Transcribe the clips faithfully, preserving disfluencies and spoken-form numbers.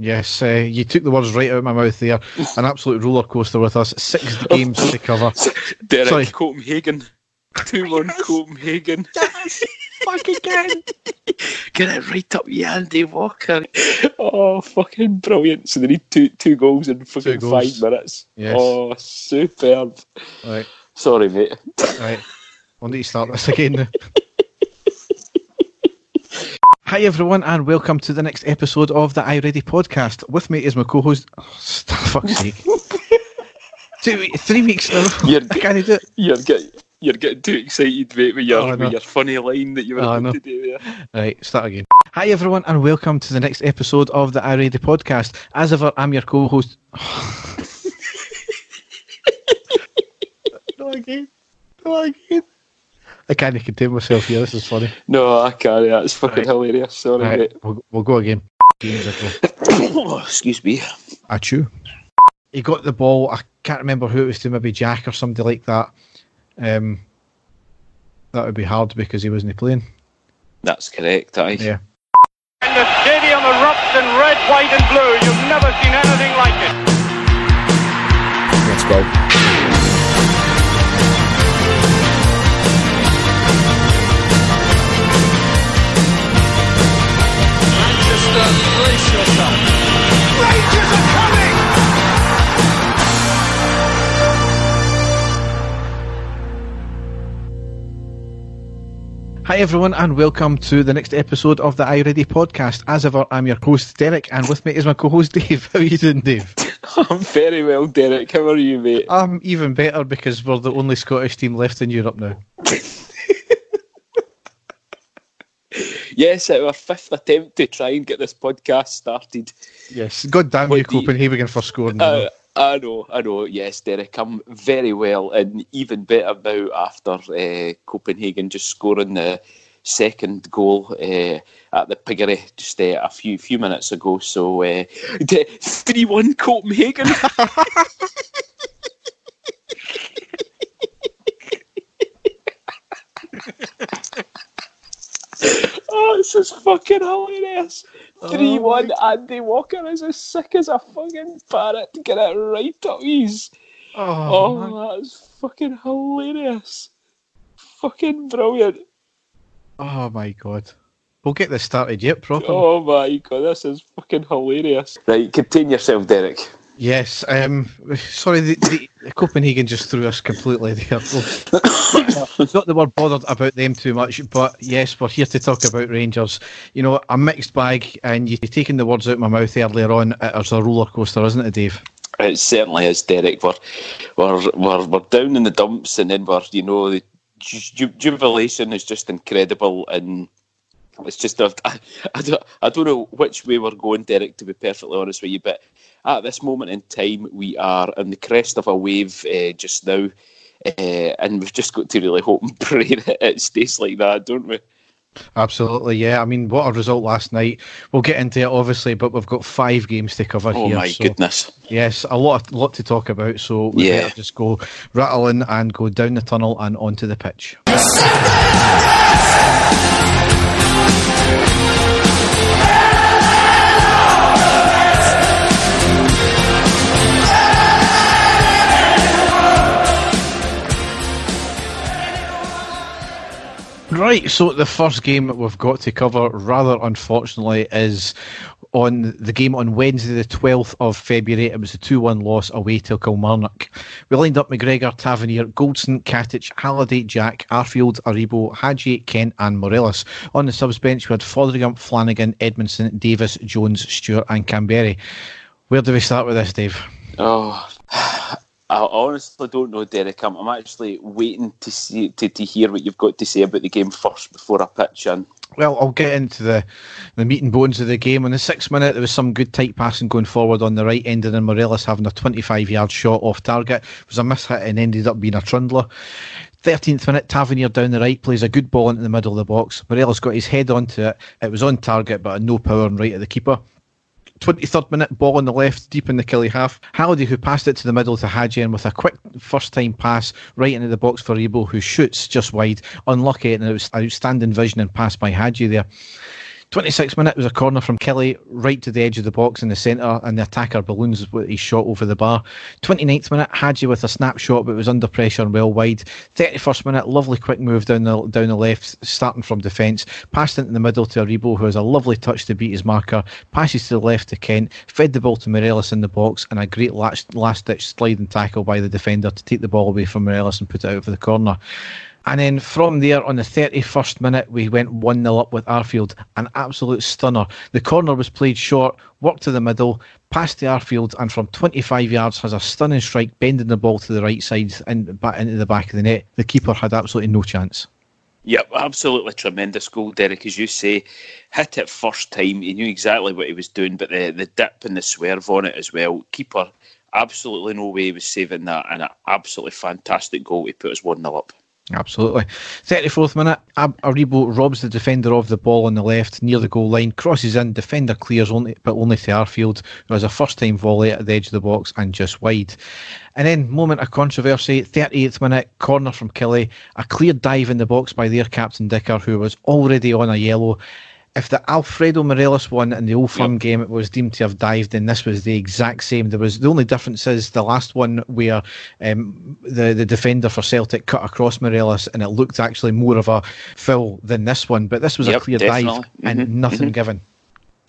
Yes, uh, you took the words right out of my mouth there. An absolute roller coaster with us. Six games to cover. Derek, sorry. Copenhagen. two one Copenhagen. Yes, fuck again. Get it right up, Yandy Walker. Oh, fucking brilliant. So they need two two goals in fucking goals. five minutes. Yes. Oh, superb. Right. Sorry, mate. Right. We'll need to start this again now. Hi everyone and welcome to the next episode of the I Ready podcast. With me is my co-host. Oh, fuck's sake! Two, three weeks now. You're, I can't do it. You're getting you're getting too excited, mate, with your oh, with your funny line that you were oh, to do there. Right, start again. Hi everyone and welcome to the next episode of the I Ready podcast. As ever, I'm your co-host. Oh. Not again. Not again. I can't contain myself here, this is funny. No, I can't, that's fucking right. Hilarious, sorry right. mate. We'll, we'll go again. Oh, excuse me. Achoo. He got the ball, I can't remember who it was to, maybe Jack or somebody like that. Um, that would be hard because he wasn't playing. That's correct, aye. Yeah. And the stadium erupts in red, white and blue, you've never seen anything like it. Let's go. Brace yourself. Rangers are coming! Hi everyone and welcome to the next episode of the I Ready podcast. As ever, I'm your host Derek and with me is my co-host Dave. How are you doing, Dave? I'm very well, Derek. How are you, mate? I'm even better because we're the only Scottish team left in Europe now. Yes, our fifth attempt to try and get this podcast started. Yes, god damn you, Copenhagen, for scoring. Uh, I know, I know, yes, Derek, I'm very well and even better now after uh, Copenhagen just scoring the second goal uh, at the Piggery just uh, a few few minutes ago. So, uh, three one Copenhagen. Oh, this is fucking hilarious. three one oh, Andy Walker is as sick as a fucking parrot. Get it right up his. Oh, oh that's fucking hilarious. Fucking brilliant. Oh my god. We'll get this started yet, properly. Oh my god, this is fucking hilarious. Right, contain yourself, Derek. Yes, um, sorry, the, the, the Copenhagen just threw us completely there. Not that we're bothered about them too much, but yes, we're here to talk about Rangers. You know, a mixed bag, and you're taking the words out of my mouth earlier on. It's a roller coaster, isn't it, Dave? It certainly is, Derek. We're we're we're, we're down in the dumps, and then we're, you know, the ju- jubilation is just incredible, and. It's just, I, I, don't, I don't know which way we're going, Derek, to be perfectly honest with you, but at this moment in time, we are on the crest of a wave uh, just now, uh, and we've just got to really hope and pray that it stays like that, don't we? Absolutely, yeah. I mean, what a result last night. We'll get into it, obviously, but we've got five games to cover oh here. Oh, my so, goodness. Yes, a lot, lot to talk about, so we yeah. better just go rattling and go down the tunnel and onto the pitch. Right, so the first game we've got to cover, rather unfortunately, is on the game on Wednesday the twelfth of February. It was a two one loss away to Kilmarnock. We lined up McGregor, Tavernier, Goldson, Katic, Halliday, Jack, Arfield, Aribo, Hadji, Kent and Morelos. On the subs bench we had Fotheringham, Flanagan, Edmondson, Davis, Jones, Stewart and Kamberi. Where do we start with this, Dave? Oh... I honestly don't know, Derek. I'm, I'm actually waiting to see to, to hear what you've got to say about the game first before I pitch in. Well, I'll get into the, the meat and bones of the game. In the sixth minute, there was some good tight passing going forward on the right, ending in Morelos having a twenty-five-yard shot off target. It was a mishit and ended up being a trundler. thirteenth minute, Tavernier down the right, plays a good ball into the middle of the box. Morelos got his head onto it. It was on target, but had no power and right at the keeper. twenty-third minute, ball on the left, deep in the Killie half. Halliday, who passed it to the middle to Hadji, and with a quick first-time pass right into the box for Aribo, who shoots just wide. Unlucky, and it was outstanding vision and pass by Hadji there. twenty-sixth minute was a corner from Kelly right to the edge of the box in the centre, and the attacker balloons with his shot over the bar. twenty-ninth minute, Hadji with a snapshot, but was under pressure and well wide. thirty-first minute, lovely quick move down the down the left, starting from defence, passed into the middle to Aribo, who has a lovely touch to beat his marker, passes to the left to Kent, fed the ball to Morelos in the box, and a great last, last ditch slide and tackle by the defender to take the ball away from Morelos and put it out for the corner. And then from there, on the thirty-first minute, we went one nil up with Arfield. An absolute stunner. The corner was played short, worked to the middle, past the Arfield, and from twenty-five yards has a stunning strike, bending the ball to the right side and back into the back of the net. The keeper had absolutely no chance. Yep, absolutely tremendous goal, Derek. As you say, hit it first time. He knew exactly what he was doing, but the, the dip and the swerve on it as well. Keeper, absolutely no way he was saving that, and an absolutely fantastic goal. He put us one nil up. Absolutely. thirty-fourth minute, Aribo robs the defender of the ball on the left near the goal line, crosses in, defender clears only, but only to Arfield, who has a first time volley at the edge of the box and just wide. And then moment of controversy, thirty-eighth minute, corner from Kelly, a clear dive in the box by their captain Dicker, who was already on a yellow. If the Alfredo Morelos one in the Old Firm yep. game it was deemed to have dived, then this was the exact same. There was the only difference is the last one where um, the the defender for Celtic cut across Morelos, and it looked actually more of a foul than this one. But this was yep, a clear definitely. dive and mm-hmm. nothing mm-hmm. given.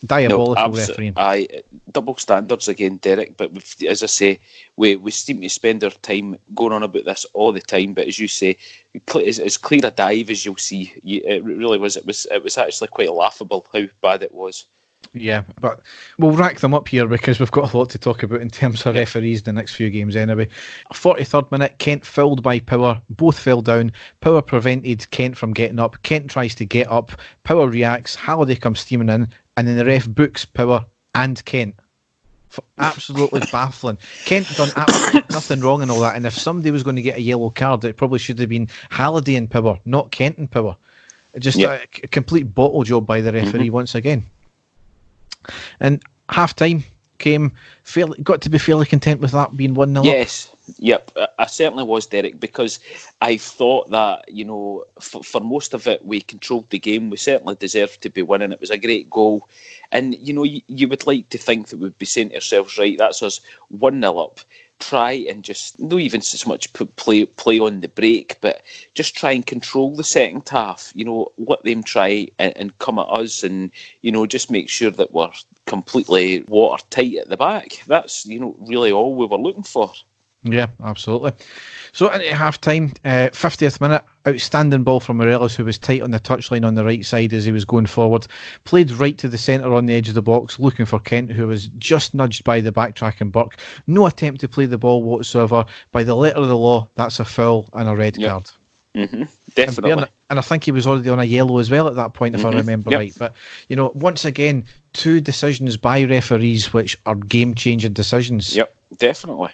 Diabolical no, refereeing. Aye, double standards again, Derek. But we've, as I say, we we seem to spend our time going on about this all the time. But as you say, it's as clear a dive as you'll see. You, it really was. It was. It was actually quite laughable how bad it was. Yeah, but we'll rack them up here because we've got a lot to talk about in terms of referees the next few games anyway. forty-third minute, Kent fouled by Power, both fell down. Power prevented Kent from getting up. Kent tries to get up. Power reacts. Halliday comes steaming in, and then the ref books Power and Kent. Absolutely baffling. Kent done absolutely nothing wrong and all that, and if somebody was going to get a yellow card, it probably should have been Halliday and Power, not Kent and Power. Just yep. a, a complete bottle job by the referee mm-hmm. once again. And half time came, fairly, got to be fairly content with that being one nil. Yes, yep, I certainly was, Derek, because I thought that, you know, for, for most of it, we controlled the game. We certainly deserved to be winning. It was a great goal. And, you know, you, you would like to think that we'd be saying to ourselves, right, that's us one nil up. Try and just, not even so much play play on the break, but just try and control the second half. You know, let them try and, and come at us, and you know, just make sure that we're completely watertight at the back. That's you know really all we were looking for. Yeah, absolutely. So into half time, uh, fiftieth minute, outstanding ball from Morelos, who was tight on the touchline on the right side as he was going forward. Played right to the centre on the edge of the box, looking for Kent, who was just nudged by the backtracking Burke. No attempt to play the ball whatsoever. By the letter of the law, that's a foul and a red yep. card. Mm-hmm. Definitely. And, and I think he was already on a yellow as well at that point, if mm-hmm. I remember yep. right. But, you know, once again, two decisions by referees which are game-changing decisions. Yep, definitely.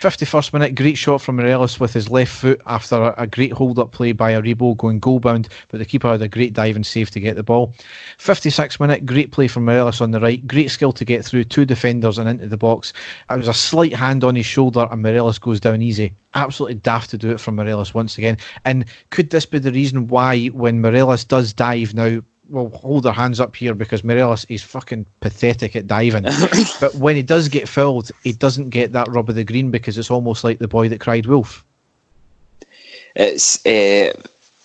fifty-first minute, great shot from Morelos with his left foot after a, a great hold-up play by Aribo going goal-bound, but the keeper had a great dive and save to get the ball. fifty-sixth minute, great play from Morelos on the right, great skill to get through two defenders and into the box. It was a slight hand on his shoulder and Morelos goes down easy. Absolutely daft to do it from Morelos once again. And could this be the reason why when Morelos does dive now, well, hold their hands up here because Morelos is fucking pathetic at diving. But when he does get fouled, he doesn't get that rub of the green because it's almost like the boy that cried wolf. It's uh,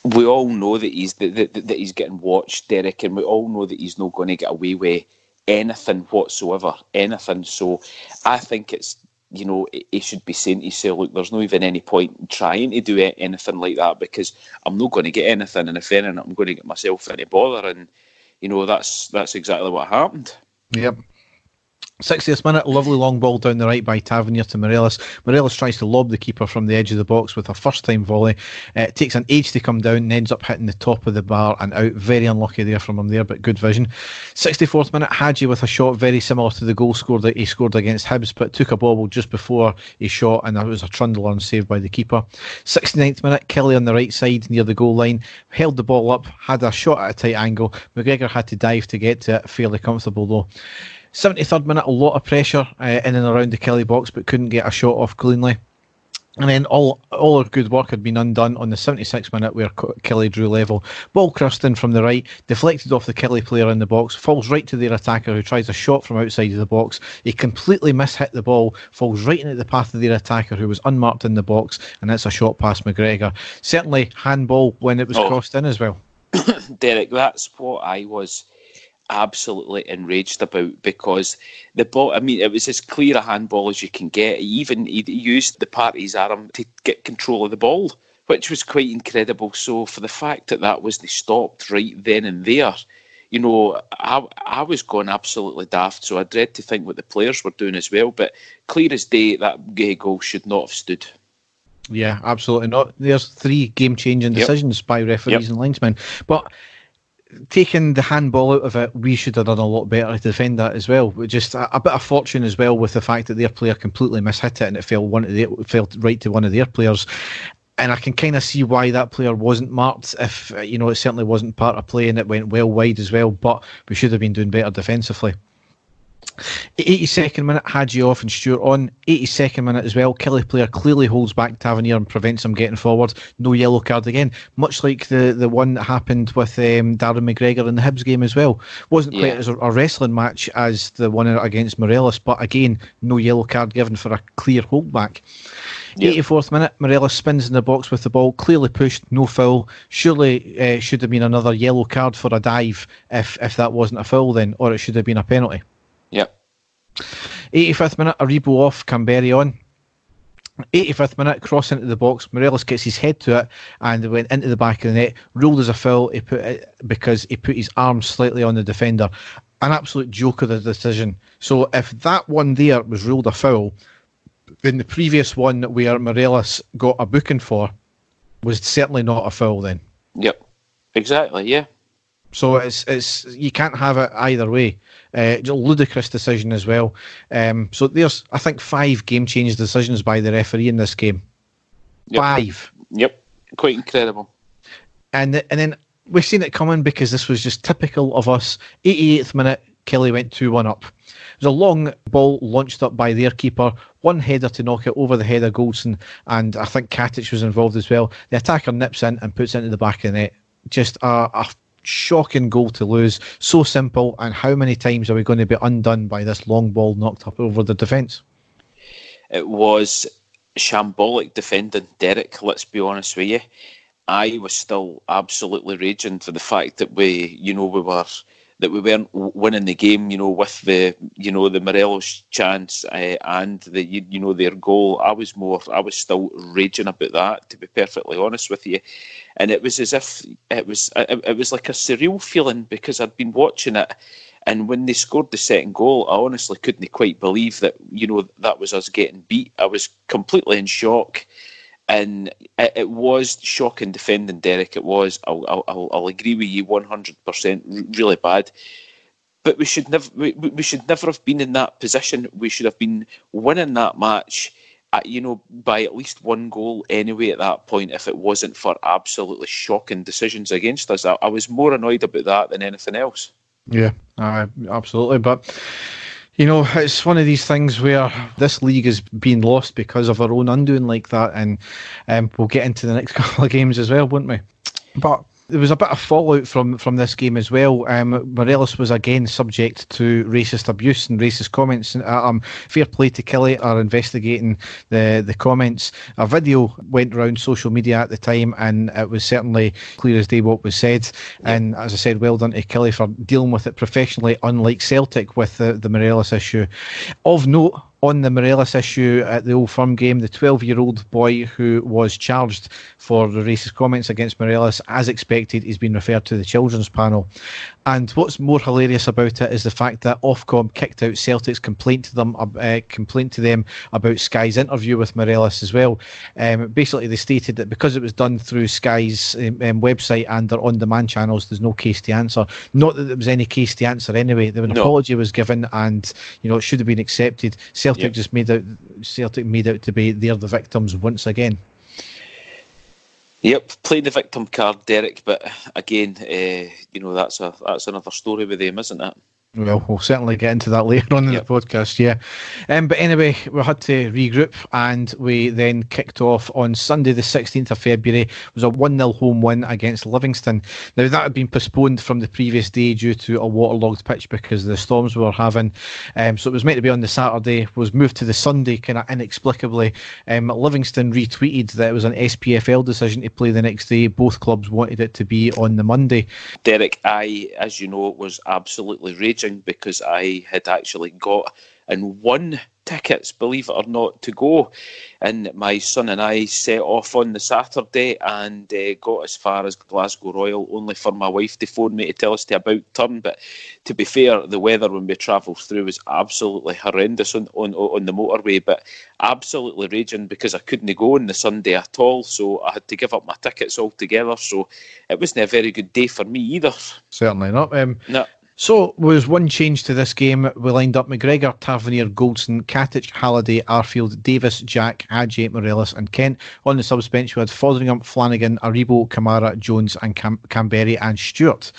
we all know that he's that, that, that he's getting watched, Derek, and we all know that he's not going to get away with anything whatsoever, anything. So I think it's you know he should be saying to himself, look, there's not even any point in trying to do anything like that because I'm not going to get anything, and if anything, I'm going to get myself into bother, and you know that's that's exactly what happened. Yep. sixtieth minute, lovely long ball down the right by Tavernier to Morelos. Morelos tries to lob the keeper from the edge of the box with a first-time volley. Uh, it takes an age to come down and ends up hitting the top of the bar and out. Very unlucky there from him there, but good vision. sixty-fourth minute, Hadji with a shot very similar to the goal scored that he scored against Hibs, but took a bobble just before he shot, and that was a trundle on saved by the keeper. sixty-ninth minute, Kelly on the right side near the goal line, held the ball up, had a shot at a tight angle. McGregor had to dive to get to it, fairly comfortable though. seventy-third minute, a lot of pressure uh, in and around the Kelly box, but couldn't get a shot off cleanly. And then all all her good work had been undone on the seventy-sixth minute, where Kelly drew level. Ball crushed in from the right, deflected off the Kelly player in the box, falls right to their attacker, who tries a shot from outside of the box. He completely mishit the ball, falls right into the path of their attacker, who was unmarked in the box, and that's a shot past McGregor. Certainly handball when it was oh. crossed in as well. Derek, that's what I was absolutely enraged about, because the ball, I mean, it was as clear a handball as you can get. He even he used the part of his arm to get control of the ball, which was quite incredible. So for the fact that that was, they stopped right then and there, you know, I, I was going absolutely daft. So I dread to think what the players were doing as well, but clear as day, that goal should not have stood. Yeah, absolutely not. There's three game-changing decisions yep. by referees yep. and linesmen. But taking the handball out of it, we should have done a lot better to defend that as well. Just a, a bit of fortune as well with the fact that their player completely mishit it, and it fell one of the, it fell right to one of their players. And I can kind of see why that player wasn't marked. If you know, it certainly wasn't part of play, and it went well wide as well. But we should have been doing better defensively. eighty-second minute, Hadji off and Stewart on. eighty-second minute as well, Kelly player clearly holds back Tavernier and prevents him getting forward. No yellow card again, much like the, the one that happened with um, Darren McGregor in the Hibs game as well. Wasn't quite yeah. as a, a wrestling match as the one against Morelos, but again, no yellow card given for a clear hold back. Yep. eighty-fourth minute, Morelos spins in the box with the ball, clearly pushed, no foul. Surely uh, should have been another yellow card for a dive if, if that wasn't a foul then, or it should have been a penalty. Yep. eighty-fifth minute, Aribo off, Kamberi on. eighty-fifth minute, cross into the box. Morelos gets his head to it and went into the back of the net. Ruled as a foul. He put it because he put his arm slightly on the defender. An absolute joke of the decision. So if that one there was ruled a foul, then the previous one where Morelos got a booking for was certainly not a foul then. Yep. Exactly. Yeah. So it's it's you can't have it either way. Uh, ludicrous decision as well. Um, so there's, I think, five game-changing decisions by the referee in this game. Yep. Five. Yep. Quite incredible. And and then we've seen it coming because this was just typical of us. eighty-eighth minute, Kelly went two one up. There's a long ball launched up by their keeper, one header to knock it over the head of Goldson, and I think Katic was involved as well. The attacker nips in and puts it into the back of the net. Just a... a shocking goal to lose. So simple, and how many times are we going to be undone by this long ball knocked up over the defence? It was shambolic defending, Derek, let's be honest with you. I was still absolutely raging for the fact that we, you know, we were that we weren't winning the game, you know, with the, you know, the Morelos chance uh, and the, you, you know, their goal. I was more, I was still raging about that, to be perfectly honest with you. And it was as if it was, it, it was like a surreal feeling, because I'd been watching it, and when they scored the second goal, I honestly couldn't quite believe that, you know, that was us getting beat. I was completely in shock. And it, it was shocking defending, Derek. It was. I'll, I'll, I'll agree with you one hundred percent. Really bad. But we should never. We, we should never have been in that position. We should have been winning that match, at, you know, by at least one goal anyway. At that point, if it wasn't for absolutely shocking decisions against us, I, I was more annoyed about that than anything else. Yeah, uh, absolutely. But you know, it's one of these things where this league is being lost because of our own undoing like that, and um, we'll get into the next couple of games as well, won't we? But there was a bit of fallout from, from this game as well. Um, Morelos was again subject to racist abuse and racist comments. Um, Fair Play to Kelly are investigating the, the comments. A video went around social media at the time, and it was certainly clear as day what was said. And as I said, well done to Kelly for dealing with it professionally, unlike Celtic with the, the Morelos issue. Of note, on the Morelos issue at the Old Firm game, the twelve-year-old boy who was charged for the racist comments against Morelos, as expected, is being referred to the children's panel. And what's more hilarious about it is the fact that Ofcom kicked out Celtic's complaint to them, uh, complaint to them about Sky's interview with Morelos as well. Um, basically, they stated that because it was done through Sky's um, website and their on-demand channels, there's no case to answer. Not that there was any case to answer anyway. An no. apology was given, and you know it should have been accepted. Celtic Celtic yep. just made out. Celtic made out to be they're the victims once again. Yep, playing the victim card, Derek. But again, uh, you know that's a that's another story with them, isn't it? Well, we'll certainly get into that later on in yep. the podcast, yeah. Um, but anyway, we had to regroup, and we then kicked off on Sunday the sixteenth of February. It was a one nil home win against Livingston. Now, that had been postponed from the previous day due to a waterlogged pitch because of the storms we were having. Um, so it was meant to be on the Saturday, was moved to the Sunday, kind of inexplicably. Um, Livingston retweeted that it was an S P F L decision to play the next day. Both clubs wanted it to be on the Monday. Derek, I, as you know, was absolutely raging, because I had actually got and won tickets, believe it or not, to go. And my son and I set off on the Saturday and uh, got as far as Glasgow Royal, only for my wife to phone me to tell us to about turn. But to be fair, the weather when we travelled through was absolutely horrendous on, on, on the motorway, but absolutely raging because I couldn't go on the Sunday at all, so I had to give up my tickets altogether. So it wasn't a very good day for me either. Certainly not. Um, no. So, was one change to this game. We lined up McGregor, Tavernier, Goldson, Katic, Halliday, Arfield, Davis, Jack, Hadji, Morelos and Kent. On the subs bench, we had Fotheringham, Flanagan, Aribo, Kamara, Jones and Cam- Kamberi and Stewart.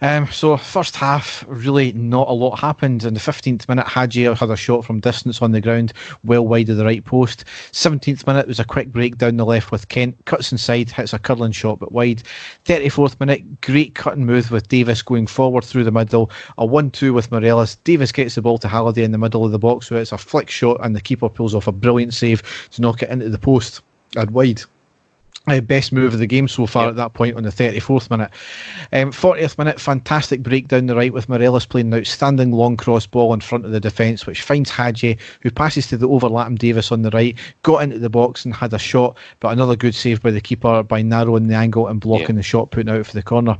Um, so, first half, really not a lot happened. In the fifteenth minute, Hadji had a shot from distance on the ground, well wide of the right post. seventeenth minute, was a quick break down the left with Kent. Cuts inside, hits a curling shot but wide. thirty-fourth minute, great cut and move with Davis going forward through the middle. A one two with Morelos. Davis gets the ball to Halliday in the middle of the box, so it's a flick shot and the keeper pulls off a brilliant save to knock it into the post and wide. Uh, best move of the game so far yep. at that point on the thirty-fourth minute. Um, fortieth minute, fantastic break down the right with Morelos playing an outstanding long cross ball in front of the defence, which finds Hadji, who passes to the overlapping Davis on the right, got into the box and had a shot, but another good save by the keeper by narrowing the angle and blocking yep. the shot, putting out for the corner.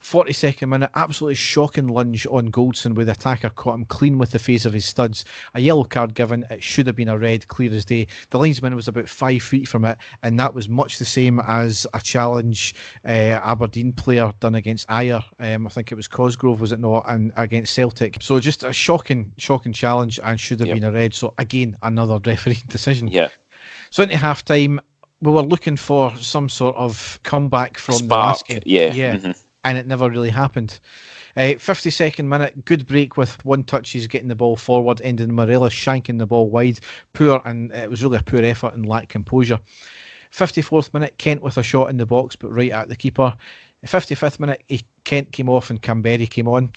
forty-second minute, absolutely shocking lunge on Goldson where the attacker caught him clean with the face of his studs. A yellow card given, it should have been a red, clear as day. The linesman was about five feet from it, and that was much the same same as a challenge uh, Aberdeen player done against Ayr, um, I think it was Cosgrove, was it not, and against Celtic. So just a shocking shocking challenge and should have yep. been a red. So again, another referee decision. Yeah. So into half time, we were looking for some sort of comeback from Spark, the last game. Yeah. yeah. Mm-hmm. And it never really happened. Uh, fifty-second minute, good break with one touch, he's getting the ball forward, ending Morelos shanking the ball wide. Poor, and it was really a poor effort and lacked composure. fifty-fourth minute, Kent with a shot in the box but right at the keeper. fifty-fifth minute, he, Kent came off and Kamberi came on,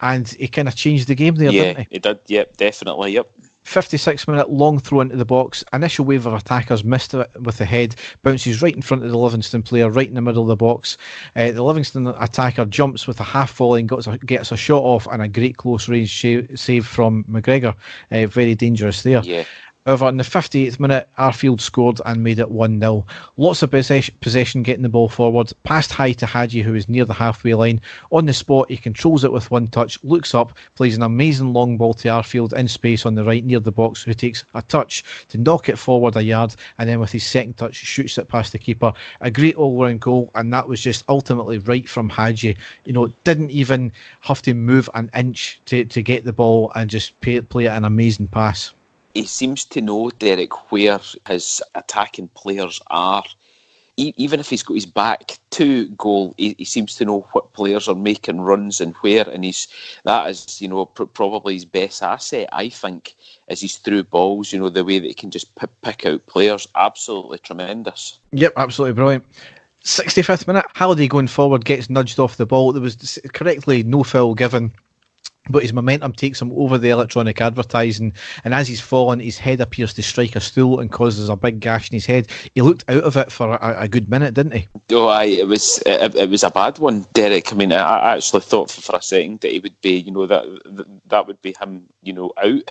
and he kind of changed the game there, yeah, didn't he? Yeah, he did, yep, definitely, yep. fifty-sixth minute, long throw into the box, initial wave of attackers missed it with the head, bounces right in front of the Livingston player, right in the middle of the box. Uh, the Livingston attacker jumps with a half volley and gets a, gets a shot off, and a great close range sh- save from McGregor, uh, very dangerous there. Yeah. However, in the fifty-eighth minute, Arfield scored and made it one nil. Lots of possession, getting the ball forward, passed high to Hadji, who is near the halfway line. On the spot, he controls it with one touch, looks up, plays an amazing long ball to Arfield in space on the right near the box, who takes a touch to knock it forward a yard, and then with his second touch, shoots it past the keeper. A great all-round goal, and that was just ultimately right from Hadji. You know, didn't even have to move an inch to, to get the ball and just play, play an amazing pass. He seems to know, Derek, where his attacking players are. He, even if he's got his back to goal, he, he seems to know what players are making runs and where. And he's that is, you know, pr- probably his best asset, I think, as he's through balls. You know, the way that he can just p- pick out players, absolutely tremendous. Yep, absolutely brilliant. sixty-fifth minute, Halliday going forward gets nudged off the ball. There was correctly no foul given, but his momentum takes him over the electronic advertising, and as he's fallen, his head appears to strike a stool and causes a big gash in his head. He looked out of it for a, a good minute, didn't he? Oh, aye, it was it, it was a bad one, Derek. I mean, I actually thought for, for a second that he would be, you know, that that would be him, you know, out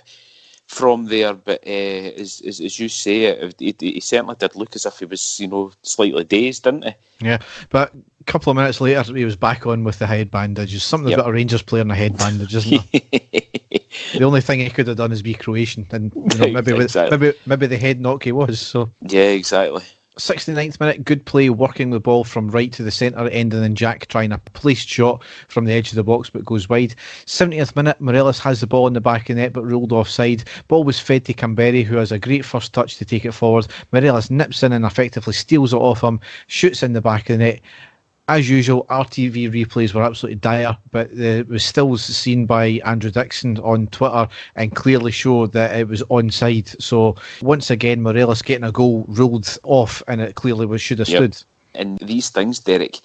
from there. But uh, as, as as you say, he, he certainly did look as if he was, you know, slightly dazed, didn't he? Yeah, but couple of minutes later, he was back on with the head bandages. Something yep. about a Rangers player and a head bandage, isn't it? The only thing he could have done is be Croatian, and you know, maybe exactly. maybe maybe the head knock he was. So yeah, exactly. sixty-ninth minute, good play, working the ball from right to the centre end, and then Jack trying a placed shot from the edge of the box but goes wide. seventieth minute, Morelos has the ball in the back of the net but ruled offside. Ball was fed to Kamberi, who has a great first touch to take it forward. Morelos nips in and effectively steals it off him, shoots in the back of the net. as usual, R T V replays were absolutely dire, but it was still seen by Andrew Dixon on Twitter and clearly showed that it was onside. So once again, Morelos getting a goal ruled off, and it clearly was, should have yep. stood. And these things, Derek,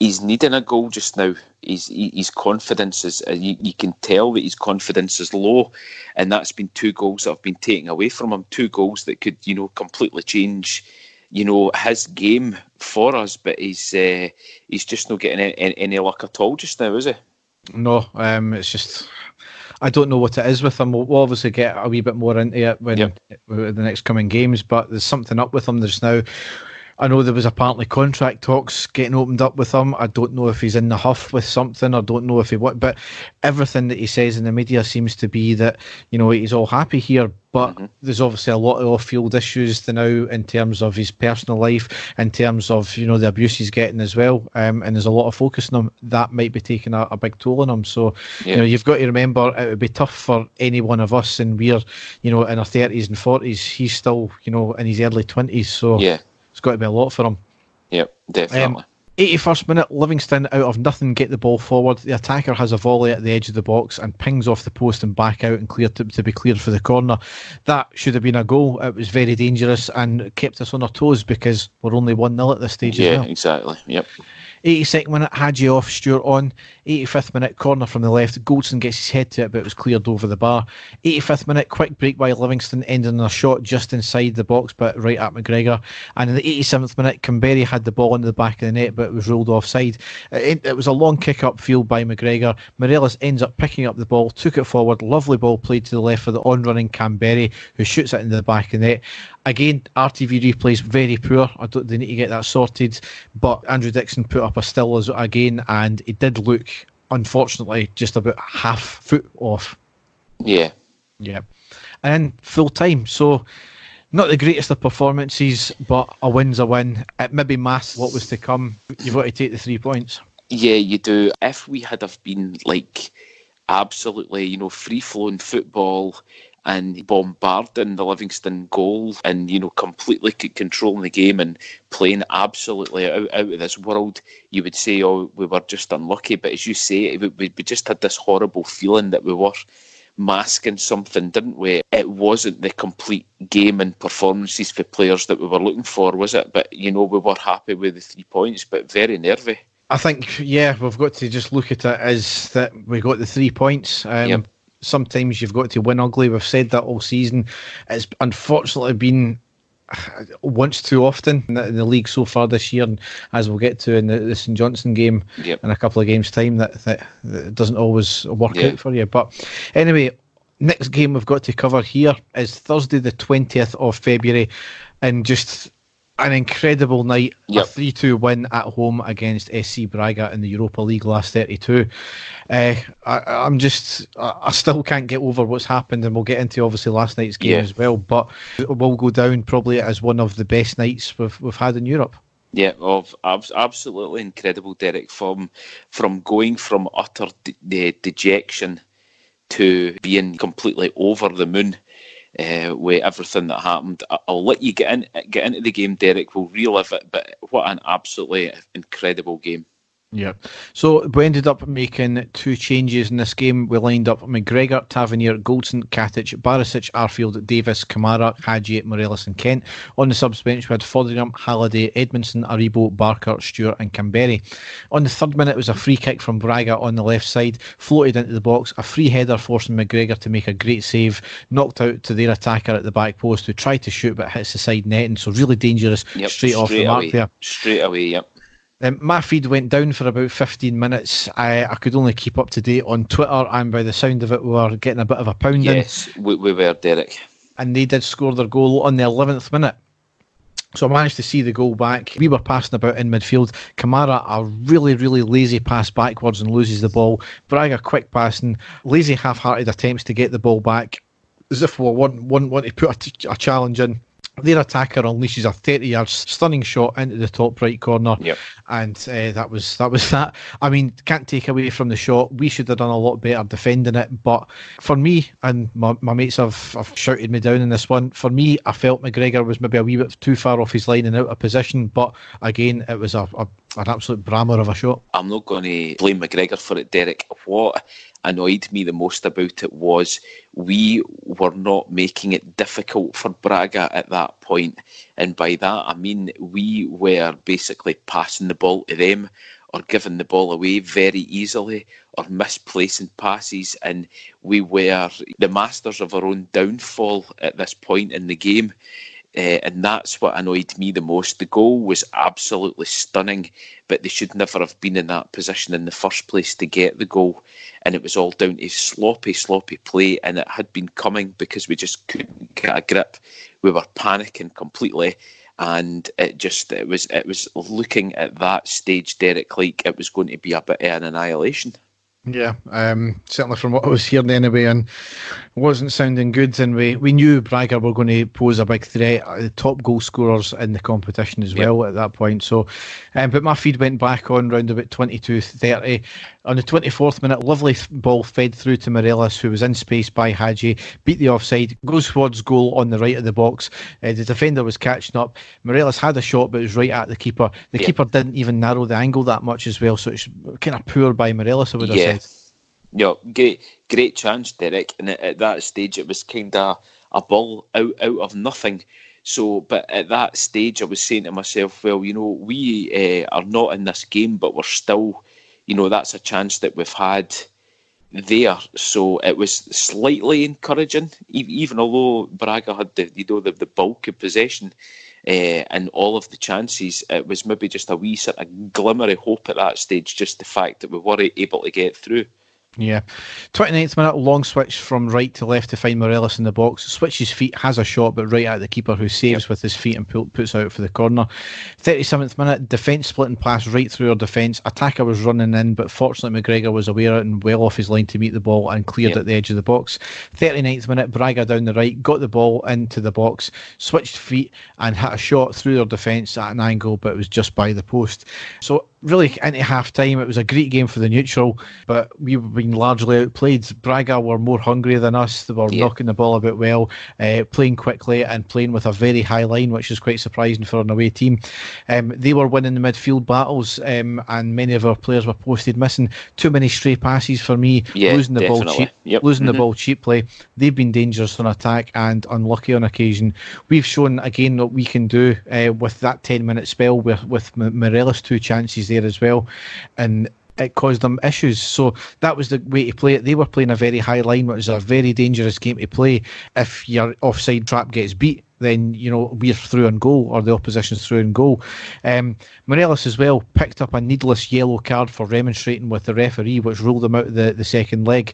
he's needing a goal just now. He's, he, his confidence is, uh, you, you can tell that his confidence is low, and that's been two goals that have been taken away from him, two goals that could, you know, completely change you know, his game for us, but he's uh, he's just not getting any, any luck at all just now, is he? No, um, it's just, I don't know what it is with him. We'll obviously get a wee bit more into it when yep. the next coming games, but there's something up with him just now. I know there was apparently contract talks getting opened up with him. I don't know if he's in the huff with something. I don't know if he what, but everything that he says in the media seems to be that, you know, he's all happy here. But mm-hmm. there's obviously a lot of off-field issues to now in terms of his personal life, in terms of, you know, the abuse he's getting as well. Um, and there's a lot of focus on him that might be taking a, a big toll on him. So, yeah. you know, you've got to remember it would be tough for any one of us, and we're, you know, in our thirties and forties. He's still, you know, in his early twenties. So, yeah. It's got to be a lot for him. Yep, definitely. Um, eighty-first minute, Livingston out of nothing get the ball forward. The attacker has a volley at the edge of the box and pings off the post and back out and cleared to, to be cleared for the corner. That should have been a goal. It was very dangerous and kept us on our toes because we're only one nil at this stage yeah, as well. Yeah, exactly. Yep. eighty-second minute, Hadji off, Stewart on. eighty-fifth minute, corner from the left. Goldson gets his head to it, but it was cleared over the bar. eighty-fifth minute, quick break by Livingston, ending a shot just inside the box, but right at McGregor. And in the eighty-seventh minute, Kamberi had the ball into the back of the net, but it was ruled offside. It, it was a long kick-up field by McGregor. Morelos ends up picking up the ball, took it forward. Lovely ball played to the left for the on-running Kamberi, who shoots it into the back of the net. Again, R T V replays very poor. I don't, they need to get that sorted. But Andrew Dixon put up a still as again, and it did look, unfortunately, just about half foot off. Yeah, yeah, and full time. So, not the greatest of performances, but a win's a win. It maybe masks what was to come. You've got to take the three points. Yeah, you do. If we had have been like absolutely, you know, free flowing football and bombarding the Livingston goal and, you know, completely controlling the game and playing absolutely out, out of this world, you would say, oh, we were just unlucky. But as you say, we, we just had this horrible feeling that we were masking something, didn't we? It wasn't the complete game and performances for players that we were looking for, was it? But, you know, we were happy with the three points, but very nervy. I think, yeah, we've got to just look at it as that we got the three points. Um, yep. Sometimes you've got to win ugly. We've said that all season. It's unfortunately been once too often in the, in the league so far this year, and as we'll get to in the, the Saint Johnstone game yep. in a couple of games' time, that, that, that doesn't always work yeah. out for you. But anyway, next game we've got to cover here is Thursday the twentieth of February, and just an incredible night, yep. a three two win at home against S C Braga in the Europa League last thirty-two. Uh, I, I'm just, I, I still can't get over what's happened, and we'll get into obviously last night's game yeah. as well, but we'll go down probably as one of the best nights we've we've had in Europe. Yeah, of ab- absolutely incredible, Derek, from, from going from utter de- de- dejection to being completely over the moon. Uh, with everything that happened, I'll let you get in, get into the game, Derek. We'll relive it, but what an absolutely incredible game. Yeah, so we ended up making two changes in this game. We lined up McGregor, Tavernier, Goldson, Katic, Barisic, Arfield, Davis, Kamara, Hadji, Morelos and Kent. On the subs bench we had Fotheringham, Halliday, Edmondson, Aribo, Barker, Stewart and Kamberi. On the third minute it was a free kick from Braga on the left side, floated into the box, a free header forcing McGregor to make a great save, knocked out to their attacker at the back post who tried to shoot but hits the side netting, so really dangerous yep, straight, straight off the away. Mark there. Straight away, yep. Um, my feed went down for about fifteen minutes. I, I could only keep up to date on Twitter, and by the sound of it we were getting a bit of a pounding. Yes, we, we were, Derek. And they did score their goal on the eleventh minute. So I managed to see the goal back. We were passing about in midfield. Kamara, a really, really lazy pass backwards and loses the ball. Braga, quick passing. Lazy, half-hearted attempts to get the ball back, as if we weren't, weren't wanting to put a, a challenge in. Their attacker unleashes a thirty-yard stunning shot into the top right corner, yep. and uh, that was that was that. I mean, can't take away from the shot. We should have done a lot better defending it. But for me, and my, my mates have, have shouted me down in this one. For me, I felt McGregor was maybe a wee bit too far off his line and out of position. But again, it was a, a an absolute brammer of a shot. I'm not going to blame McGregor for it, Derek. What annoyed me the most about it was we were not making it difficult for Braga at that point. And by that, I mean we were basically passing the ball to them or giving the ball away very easily or misplacing passes. And we were the masters of our own downfall at this point in the game. Uh, and that's what annoyed me the most. The goal was absolutely stunning, but they should never have been in that position in the first place to get the goal. And it was all down to sloppy, sloppy play, and it had been coming because we just couldn't get a grip. We were panicking completely, and it just it was it was looking at that stage, Derek, like it was going to be a bit of an annihilation. Yeah, um, certainly from what I was hearing anyway, and wasn't sounding good. And we, we knew Braga were going to pose a big threat, the top goal scorers in the competition as well yep. at that point. So, um, but my feed went back on round about twenty-two thirty. On the twenty-fourth minute, lovely ball fed through to Morelos, who was in space by Hadji, beat the offside, goes towards goal on the right of the box. Uh, the defender was catching up. Morelos had a shot, but it was right at the keeper. The yep. keeper didn't even narrow the angle that much as well, so it's kind of poor by Morelos, I would have yeah. said. Yeah, great, great chance, Derek. And at that stage, it was kind of a ball out, out of nothing. So, but at that stage, I was saying to myself, well, you know, we uh, are not in this game, but we're still, you know, that's a chance that we've had there. So it was slightly encouraging, even although Braga had the, you know, the, the bulk of possession. Uh, and all of the chances, it was maybe just a wee sort of glimmer of hope at that stage, just the fact that we weren't able to get through. Yeah. twenty-ninth minute, long switch from right to left to find Morelos in the box. Switches feet, has a shot, but right at the keeper, who saves yep. with his feet and puts out for the corner. thirty-seventh minute, defence splitting pass right through our defence. Attacker was running in, but fortunately McGregor was aware and well off his line to meet the ball and cleared yep. at the edge of the box. thirty-ninth minute, Braga down the right, got the ball into the box, switched feet and hit a shot through their defence at an angle, but it was just by the post. So really into half time, it was a great game for the neutral, but we've been largely outplayed. Braga were more hungry than us. They were yeah. knocking the ball about well, uh, playing quickly and playing with a very high line, which is quite surprising for an away team. Um, they were winning the midfield battles, um, and many of our players were posted missing. Too many stray passes for me, yeah, losing the definitely. ball cheap, yep. losing mm-hmm. the ball cheaply. They've been dangerous on attack and unlucky on occasion. We've shown again what we can do uh, with that ten minute spell with, with Morelos, two chances there as well, and it caused them issues. So that was the way to play it. They were playing a very high line, which is a very dangerous game to play. If your offside trap gets beat, then you know we're through and goal, or the opposition's through and goal. Um, Morelos as well picked up a needless yellow card for remonstrating with the referee, which ruled him out of the, the second leg.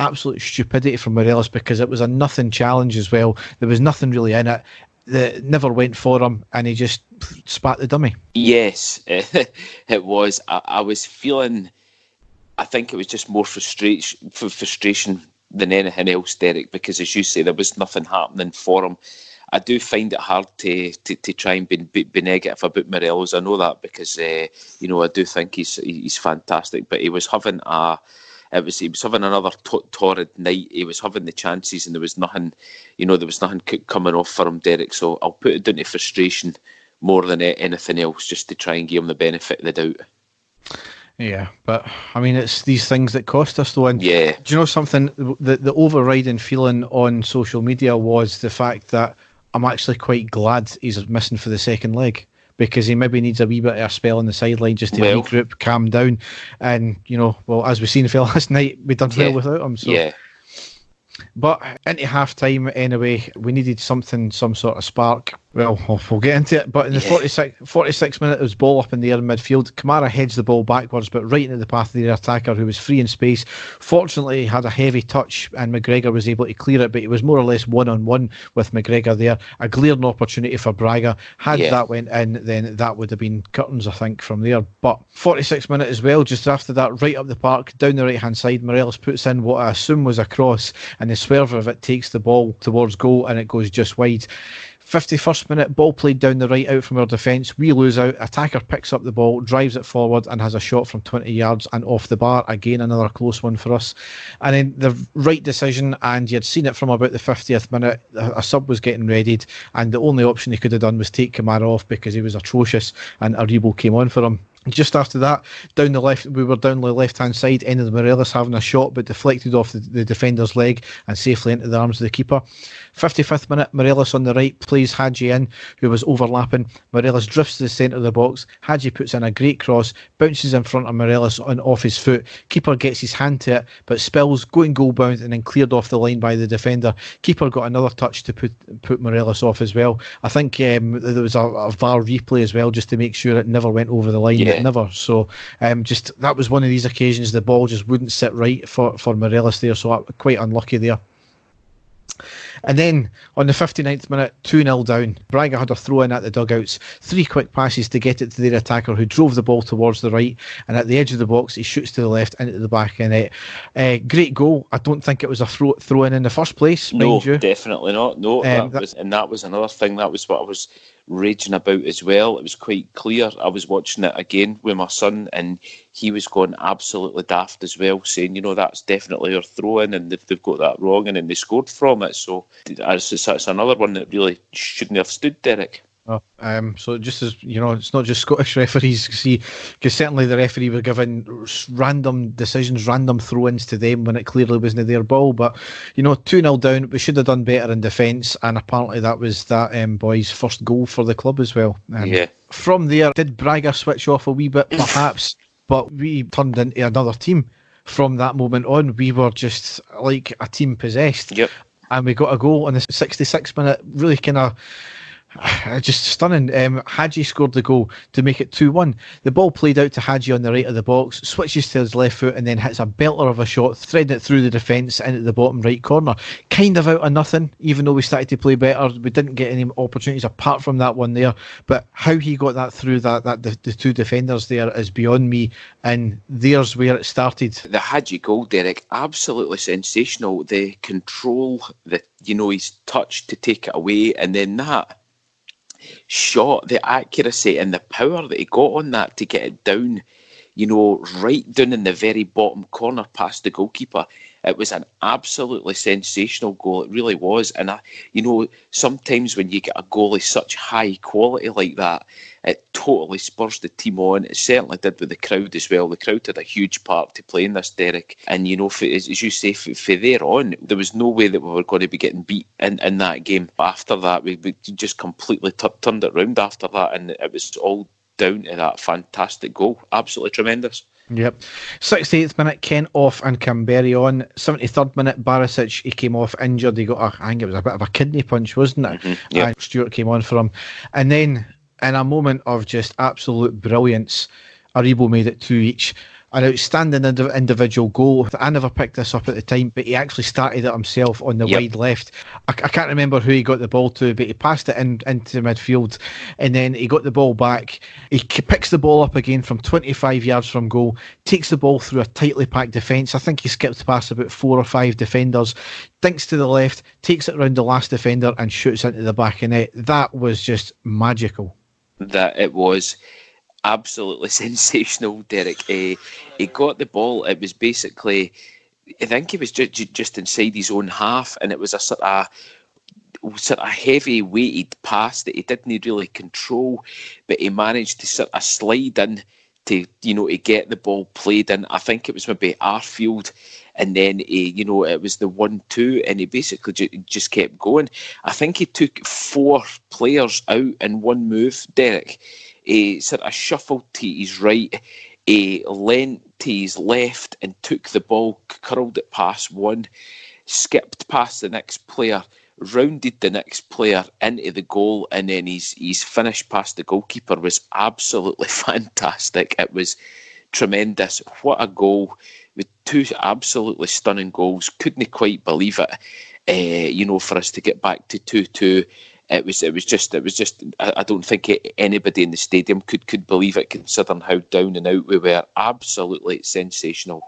Absolute stupidity from Morelos, because it was a nothing challenge as well. There was nothing really in it. That never went for him, and he just spat the dummy. Yes, it was. I, I was feeling, I think it was just more frustration, frustration than anything else, Derek, because as you say, there was nothing happening for him. I do find it hard to to, to try and be, be, be negative about Morelos. I know that because uh, you know I do think he's he's fantastic, but he was having a. It was, he was having another t- torrid night. He was having the chances, and there was nothing, you know, there was nothing c- coming off for him, Derek. So I'll put it down to frustration more than anything else, just to try and give him the benefit of the doubt. Yeah, but I mean, it's these things that cost us though. And yeah. do you know something? The, the overriding feeling on social media was the fact that I'm actually quite glad he's missing for the second leg, because he maybe needs a wee bit of a spell on the sideline just to well, regroup, calm down. And, you know, well, as we've seen for last night, we done yeah, well without him. So. Yeah. But into half-time, anyway, we needed something, some sort of spark. Well, we'll get into it. But in the forty-sixth minute, it was ball up in the air in midfield. Kamara heads the ball backwards, but right into the path of the attacker, who was free in space. Fortunately, he had a heavy touch, and McGregor was able to clear it, but he was more or less one-on-one with McGregor there. A glaring opportunity for Braga. Had yeah. that went in, then that would have been curtains, I think, from there. But forty-sixth minute as well, just after that, right up the park, down the right-hand side, Morelos puts in what I assume was a cross, and the swerve of it takes the ball towards goal, and it goes just wide. fifty-first minute, ball played down the right out from our defence. We lose out. Attacker picks up the ball, drives it forward and has a shot from twenty yards and off the bar. Again, another close one for us. And then the right decision, and you'd seen it from about the fiftieth minute. A, a sub was getting readied and the only option he could have done was take Kamara off because he was atrocious, and Aribo came on for him. Just after that, down the left, we were down the left-hand side, ended Morelos having a shot, but deflected off the, the defender's leg and safely into the arms of the keeper. fifty-fifth minute, Morelos on the right plays Hadji in, who was overlapping. Morelos drifts to the centre of the box. Hadji puts in a great cross, bounces in front of Morelos and off his foot. Keeper gets his hand to it, but spills, going goal-bound and then cleared off the line by the defender. Keeper got another touch to put put Morelos off as well. I think um, there was a, a V A R replay as well, just to make sure it never went over the line. Yeah. Never. So um, just that was one of these occasions the ball just wouldn't sit right for, for Morelos there, so I'm quite unlucky there. And then on the fifty-ninth minute, two nil down. Braga had a throw in at the dugouts, three quick passes to get it to their attacker, who drove the ball towards the right, and at the edge of the box he shoots to the left into the back of the net. Uh, great goal. I don't think it was a throw, throw in in the first place, no, mind you. Definitely not. No, um, that that was, and that was another thing, that was what I was raging about as well. It was quite clear. I was watching it again with my son and he was going absolutely daft as well, saying, you know, that's definitely a throw in and they've got that wrong and then they scored from it. So that's another one that really shouldn't have stood, Derek. Oh, um, so just as you know, it's not just Scottish referees, see, because certainly the referee were giving random decisions, random throw-ins to them when it clearly wasn't their ball. But you know, two nil down, we should have done better in defence, and apparently that was that um, boy's first goal for the club as well. Um, yeah. From there, did Braga switch off a wee bit, perhaps? But we turned into another team from that moment on. We were just like a team possessed, yep. And we got a goal in the sixty-sixth minute, really kind of. Just stunning. um, Hadji scored the goal to make it two one. The ball played out to Hadji on the right of the box, switches to his left foot and then hits a belter of a shot, threading it through the defence into the bottom right corner, kind of out of nothing. Even though we started to play better, we didn't get any opportunities apart from that one there, but how he got that through that, that the, the two defenders there is beyond me, and there's where it started. The Hadji goal, Derek, absolutely sensational. The control, the, you know, his touch to take it away, and then that shot, the accuracy and the power that he got on that to get it down, you know, right down in the very bottom corner past the goalkeeper. It was an absolutely sensational goal, it really was. And I, you know, sometimes when you get a goalie such high quality like that, it totally spurs the team on. It certainly did with the crowd as well. The crowd had a huge part to play in this, Derek. And you know, for, as you say, for, for there on, there was no way that we were going to be getting beat in, in that game. After that, we, we just completely t- turned it round after that, and it was all down to that fantastic goal. Absolutely tremendous. Yep. sixty-eighth minute, Kent off and Kamberi on. seventy-third minute, Barisic, he came off injured. He got a, I think it was a bit of a kidney punch, wasn't it? Mm-hmm. Yep. And Stewart came on for him. And then in a moment of just absolute brilliance, Aribo made it two each. An outstanding ind- individual goal. I never picked this up at the time, but he actually started it himself on the yep. wide left. I, I can't remember who he got the ball to, but he passed it in, into midfield, and then he got the ball back. He picks the ball up again from twenty-five yards from goal, takes the ball through a tightly packed defence. I think he skipped past about four or five defenders, dinks to the left, takes it round the last defender and shoots into the back of net. That was just magical. That it was. Absolutely sensational, Derek. Uh, he got the ball. It was basically, I think he was just just inside his own half, and it was a sort of sort of heavy weighted pass that he didn't really control, but he managed to sort of slide in to, you know, to get the ball played in. I think it was maybe Arfield, and then he, you know, it was the one two, and he basically ju- just kept going. I think he took four players out in one move, Derek. He sort of shuffled to his right, he leant to his left and took the ball, curled it past one, skipped past the next player, rounded the next player into the goal, and then he's, he's finished past the goalkeeper. Was absolutely fantastic. It was tremendous. What a goal, with two absolutely stunning goals. Couldn't quite believe it, uh, you know, for us to get back to two two. It was, it was just, it was just. I, I don't think it, anybody in the stadium could could believe it, considering how down and out we were. Absolutely sensational.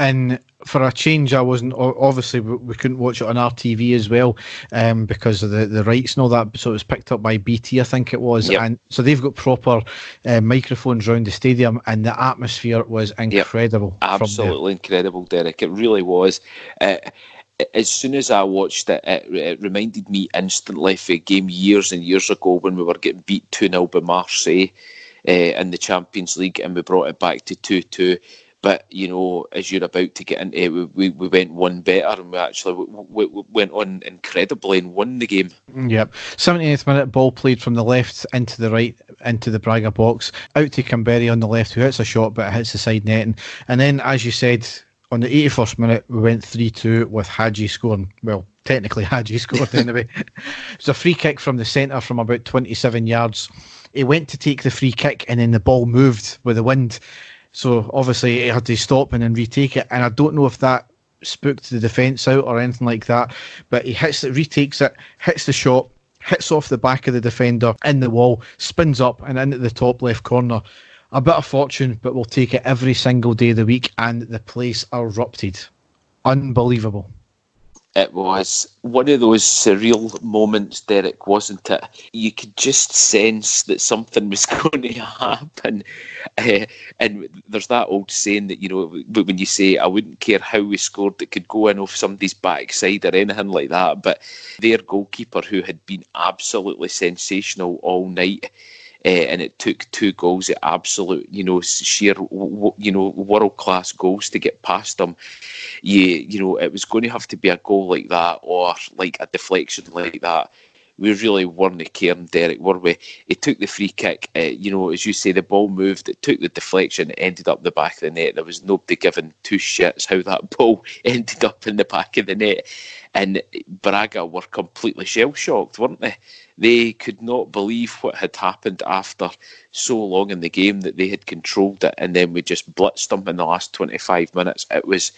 And for a change, I wasn't, obviously we couldn't watch it on R T V as well, um, because of the, the rights and all that. So it was picked up by B T, I think it was. Yep. And so they've got proper uh, microphones around the stadium, and the atmosphere was incredible. Yep. Absolutely incredible, Derek. It really was. Uh, as soon as I watched it, it, it reminded me instantly of a game years and years ago when we were getting beat two nil by Marseille uh, in the Champions League, and we brought it back to two two. But, you know, as you're about to get into it, we, we, we went one better, and we actually we, we went on incredibly and won the game. Yep. seventieth minute, ball played from the left into the right, into the Braga box, out to Kamberi on the left, who hits a shot, but it hits the side netting. And then, as you said, on the eighty-first minute, we went three two with Hadji scoring. Well, technically Hadji scored anyway. It was a free kick from the centre from about twenty-seven yards. He went to take the free kick, and then the ball moved with the wind. So obviously he had to stop and then retake it, and I don't know if that spooked the defence out or anything like that, but he hits it, retakes it, hits the shot, hits off the back of the defender in the wall, spins up and into the top left corner. A bit of fortune, but we'll take it every single day of the week, and the place erupted. Unbelievable. It was one of those surreal moments, Derek, wasn't it? You could just sense that something was going to happen. Uh, and there's that old saying that, you know, when you say, I wouldn't care how we scored, it could go in off somebody's backside or anything like that. But their goalkeeper, who had been absolutely sensational all night, uh, and it took two goals at absolute, you know, sheer, you know, world-class goals to get past them. You, you know, it was going to have to be a goal like that, or like a deflection like that. We really weren't caring, Derek, were we? It took the free kick. Uh, you know, as you say, the ball moved. It took the deflection. It ended up the back of the net. There was nobody giving two shits how that ball ended up in the back of the net. And Braga were completely shell-shocked, weren't they? They could not believe what had happened after so long in the game that they had controlled it, and then we just blitzed them in the last twenty-five minutes. It was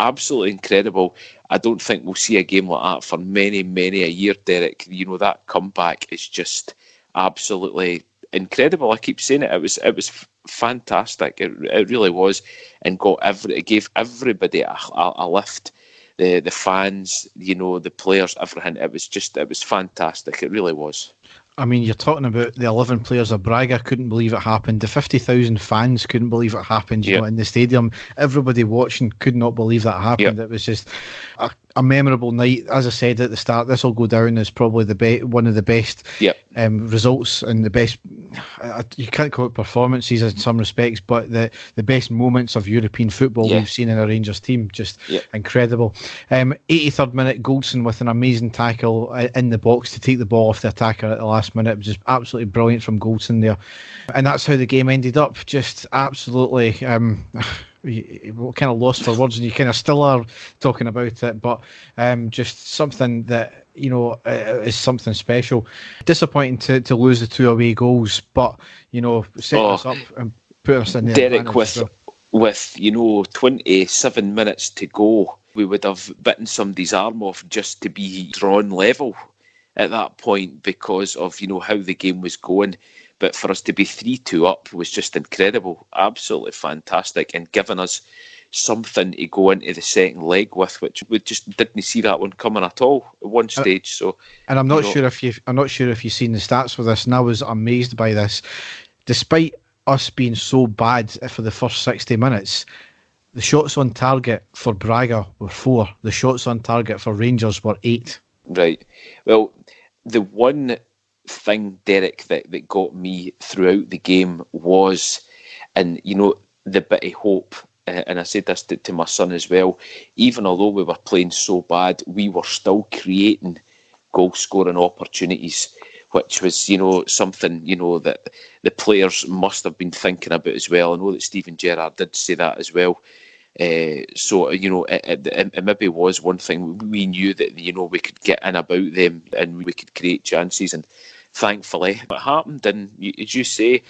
absolutely incredible. I don't think we'll see a game like that for many, many a year, Derek. You know, that comeback is just absolutely incredible. I keep saying it. It was, it was fantastic. It, it really was, and got every. It gave everybody a, a, a lift. The the fans, you know, the players, everything. It was just, it was fantastic. It really was. I mean, you're talking about the eleven players of Braga couldn't believe it happened. The fifty thousand fans couldn't believe it happened, you yep. know, in the stadium. Everybody watching could not believe that happened. Yep. It was just a, a memorable night. As I said at the start, this will go down as probably the be one of the best yep. um, results and the best, uh, you can't call it performances in some respects, but the, the best moments of European football yeah. we've seen in a Rangers team. Just yep. incredible. Um, eighty-third minute, Goldson with an amazing tackle in the box to take the ball off the attacker at the last minute. It was just absolutely brilliant from Goldson there, and that's how the game ended up. Just absolutely um kind of lost for words, and you kind of still are talking about it, but um just something that, you know, uh, is something special. Disappointing to, to lose the two away goals, but, you know, set oh, us up and put us in there. Derek, with so. with you know, twenty-seven minutes to go, we would have bitten somebody's arm off just to be drawn level at that point, because of, you know, how the game was going. But for us to be three two up was just incredible, absolutely fantastic, and giving us something to go into the second leg with, which we just didn't see that one coming at all at one stage. So, and I'm not you know, sure if you, I'm not sure if you've seen the stats for this, and I was amazed by this. Despite us being so bad for the first sixty minutes, the shots on target for Braga were four. The shots on target for Rangers were eight. Right. Well, the one thing, Derek, that, that got me throughout the game was, and, you know, the bit of hope, uh, and I said this to, to my son as well, even although we were playing so bad, we were still creating goal-scoring opportunities, which was, you know, something, you know, that the players must have been thinking about as well. I know that Stephen Gerrard did say that as well. Uh, so, you know, it, it, it maybe was one thing. We knew that, you know, we could get in about them and we could create chances, and thankfully it happened. And as you say,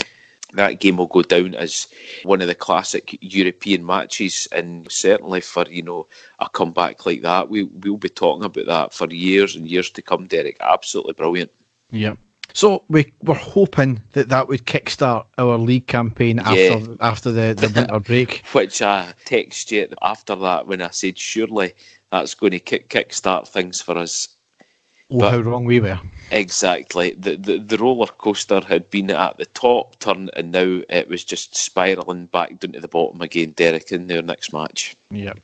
that game will go down as one of the classic European matches, and certainly for, you know, a comeback like that, we, we'll be talking about that for years and years to come, Derek. Absolutely brilliant. Yeah. So we were hoping that that would kickstart our league campaign after yeah. after the, the winter break. Which I texted you after that when I said, surely that's going to kick kickstart things for us. Oh, but how wrong we were. Exactly. The, the the roller coaster had been at the top turn and now it was just spiralling back down to the bottom again, Derek, in their next match. Yeah.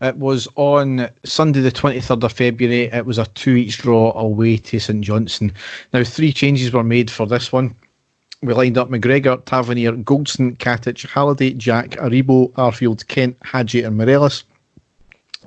It was on Sunday the twenty-third of February. It was a two-each draw away to Saint Johnstone. Now, three changes were made for this one. We lined up McGregor, Tavernier, Goldson, Katic, Halliday, Jack, Aribo, Arfield, Kent, Hadji and Morelos.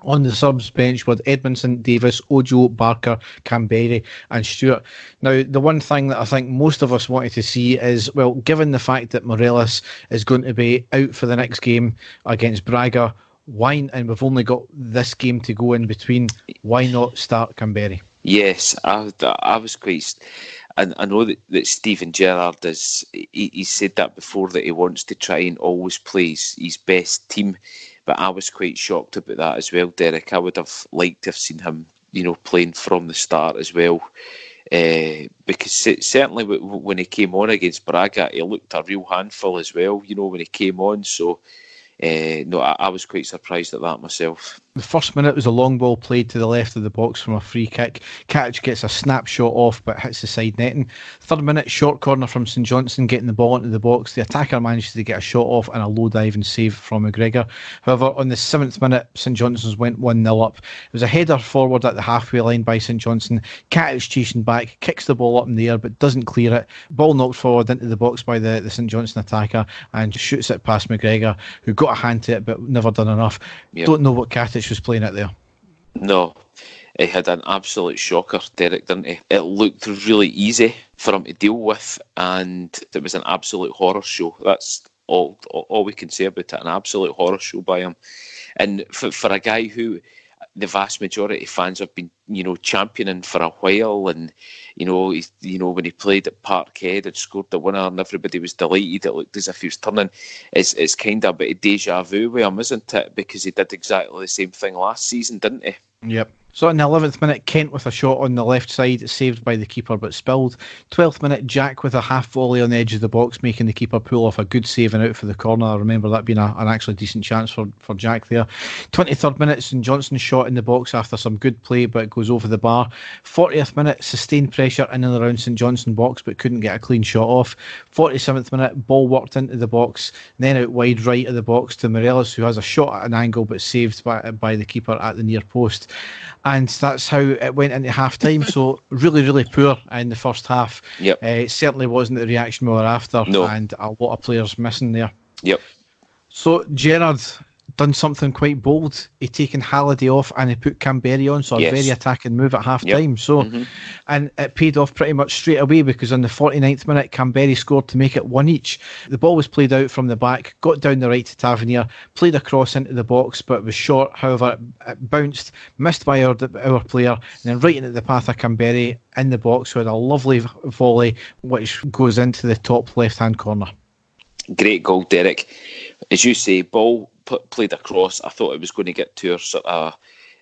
On the subs bench with Edmondson, Davis, Ojo, Barker, Kamberi and Stewart. Now, the one thing that I think most of us wanted to see is, well, given the fact that Morelos is going to be out for the next game against Braga, why, and we've only got this game to go in between, why not start Kamberi? Yes, I, I was quite... And I know that, that Stephen Gerrard is, he, he said that before, that he wants to try and always play his, his best team. But I was quite shocked about that as well, Derek. I would have liked to have seen him, you know, playing from the start as well. Uh, because it, certainly w w when he came on against Braga, he looked a real handful as well, you know, when he came on. So, uh, no, I, I was quite surprised at that myself. The first minute was a long ball played to the left of the box from a free kick. Katic gets a snapshot off but hits the side netting. Third minute, short corner from Saint Johnstone getting the ball into the box. The attacker manages to get a shot off and a low dive and save from McGregor. However, on the seventh minute, Saint Johnstone's went one nil up. It was a header forward at the halfway line by Saint Johnstone. Katic chasing back, kicks the ball up in the air but doesn't clear it. Ball knocked forward into the box by the, the Saint Johnstone attacker and shoots it past McGregor, who got a hand to it but never done enough. Yep. Don't know what Katic was playing it there. No, he had an absolute shocker, Derek, didn't he? It looked really easy for him to deal with, and it was an absolute horror show. That's all all, all we can say about it, an absolute horror show by him. And for, for a guy who the vast majority of fans have been, you know, championing for a while, and you know, he's, you know, when he played at Parkhead and scored the winner, and everybody was delighted. It looked as if he was turning. It's it's kind of a bit of deja vu with him, isn't it? Because he did exactly the same thing last season, didn't he? Yep. So in the eleventh minute, Kent with a shot on the left side, saved by the keeper but spilled. twelfth minute, Jack with a half volley on the edge of the box, making the keeper pull off a good save and out for the corner. I remember that being a, an actually decent chance for, for Jack there. twenty-third minute, Saint Johnstone shot in the box after some good play, but it goes over the bar. fortieth minute, sustained pressure in and around Saint Johnstone box, but couldn't get a clean shot off. forty-seventh minute, ball worked into the box, then out wide right of the box to Morelos, who has a shot at an angle but saved by, by the keeper at the near post. And that's how it went into half-time. So really, really poor in the first half. Yep. Uh, it certainly wasn't the reaction we were after. No. And a lot of players missing there. Yep. So Gerrard done something quite bold. He taken Halliday off and he put Kamberi on, so yes. a very attacking move at half-time. Yep. So, mm-hmm. And it paid off pretty much straight away, because on the forty-ninth minute, Kamberi scored to make it one each. The ball was played out from the back, got down the right to Tavernier, played across into the box, but it was short. However, it bounced, missed by our, our player, and then right into the path of Kamberi in the box, who had a lovely volley, which goes into the top left-hand corner. Great goal, Derek. As you say, ball played across. I thought it was going to get to our sort of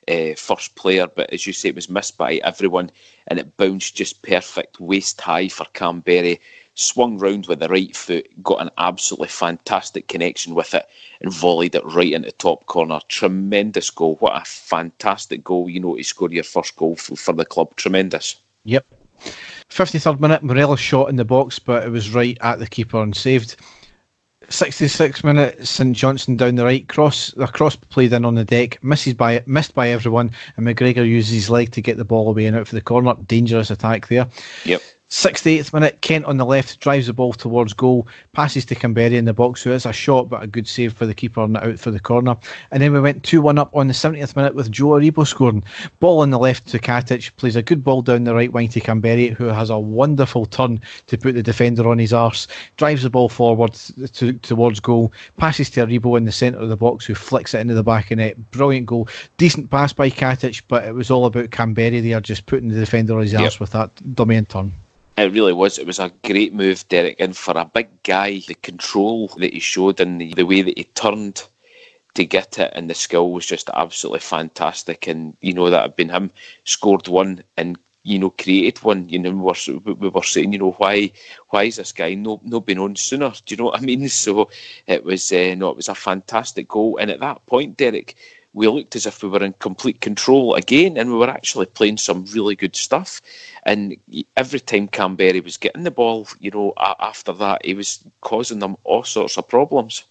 uh, first player, but as you say, it was missed by everyone, and it bounced just perfect, waist high for Kamberi. Swung round with the right foot, got an absolutely fantastic connection with it, and volleyed it right into top corner. Tremendous goal! What a fantastic goal! You know, to score your first goal for, for the club, tremendous. Yep. fifty-third minute, Morelos shot in the box, but it was right at the keeper and saved. sixty-sixth minute, Saint Johnstone down the right, cross the cross played in on the deck, misses by missed by everyone, and McGregor uses his leg to get the ball away and out for the corner. Dangerous attack there. Yep. sixty-eighth minute, Kent on the left drives the ball towards goal, passes to Kamberi in the box, who is a shot but a good save for the keeper and out for the corner. And then we went two one up on the seventieth minute with Joe Aribo scoring. Ball on the left to Katic, plays a good ball down the right wing to Kamberi, who has a wonderful turn to put the defender on his arse, drives the ball forward to, towards goal, passes to Aribo in the centre of the box, who flicks it into the back of net. Brilliant goal, decent pass by Katic, but it was all about Kamberi there, just putting the defender on his yep. arse with that dummy and turn. It really was. It was a great move, Derek, and for a big guy, the control that he showed and the, the way that he turned to get it and the skill was just absolutely fantastic. And you know, that had been him, scored one, and you know, created one. You know, we were, we were saying, you know, why why is this guy no not been on sooner? Do you know what I mean? So it was uh, no, it was a fantastic goal. And at that point, Derek, we looked as if we were in complete control again, and we were actually playing some really good stuff. And every time Kamberi was getting the ball, you know, after that, he was causing them all sorts of problems.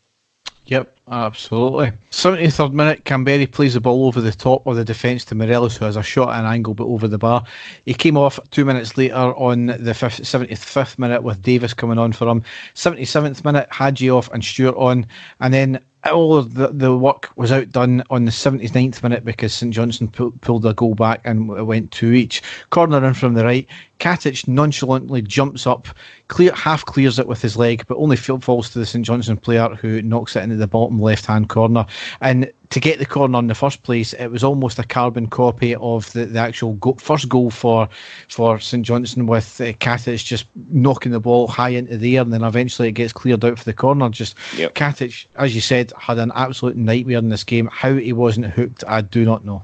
Yep, absolutely. seventy-third minute, Kamberi plays the ball over the top of the defence to Morelos, who has a shot at an angle but over the bar. He came off two minutes later on the seventy-fifth minute with Davis coming on for him. seventy-seventh minute, Hadji off and Stewart on. And then all of the, the work was outdone on the seventy-ninth minute because Saint Johnstone pu- pulled a goal back and it went two each. Corner in from the right, Katic nonchalantly jumps up, clear, half clears it with his leg, but only falls to the Saint Johnstone player who knocks it into the bottom left-hand corner. And to get the corner in the first place, it was almost a carbon copy of the, the actual go- first goal for for Saint Johnstone, with uh, Katic just knocking the ball high into the air, and then eventually it gets cleared out for the corner. Just yep. Katic, as you said, had an absolute nightmare in this game. How he wasn't hooked, I do not know.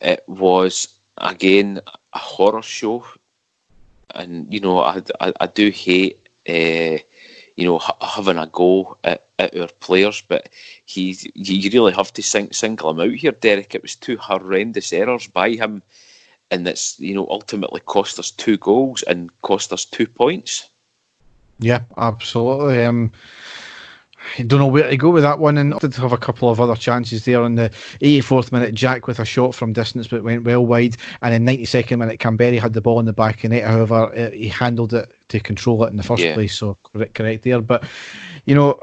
It was, again, a horror show. And, you know, I, I, I do hate, uh, you know, ha- having a go at, at our players, but he, you really have to sing- single him out here, Derek. It was two horrendous errors by him, and that's, you know, ultimately cost us two goals and cost us two points. Yeah, absolutely. Um, I don't know where to go with that one, and did have a couple of other chances there. In the eighty-fourth minute, Jack with a shot from distance but went well wide, and in ninety-second minute, Kamberi had the ball in the back of net. However, he handled it to control it in the first yeah. place, so correct, correct there. But, you know,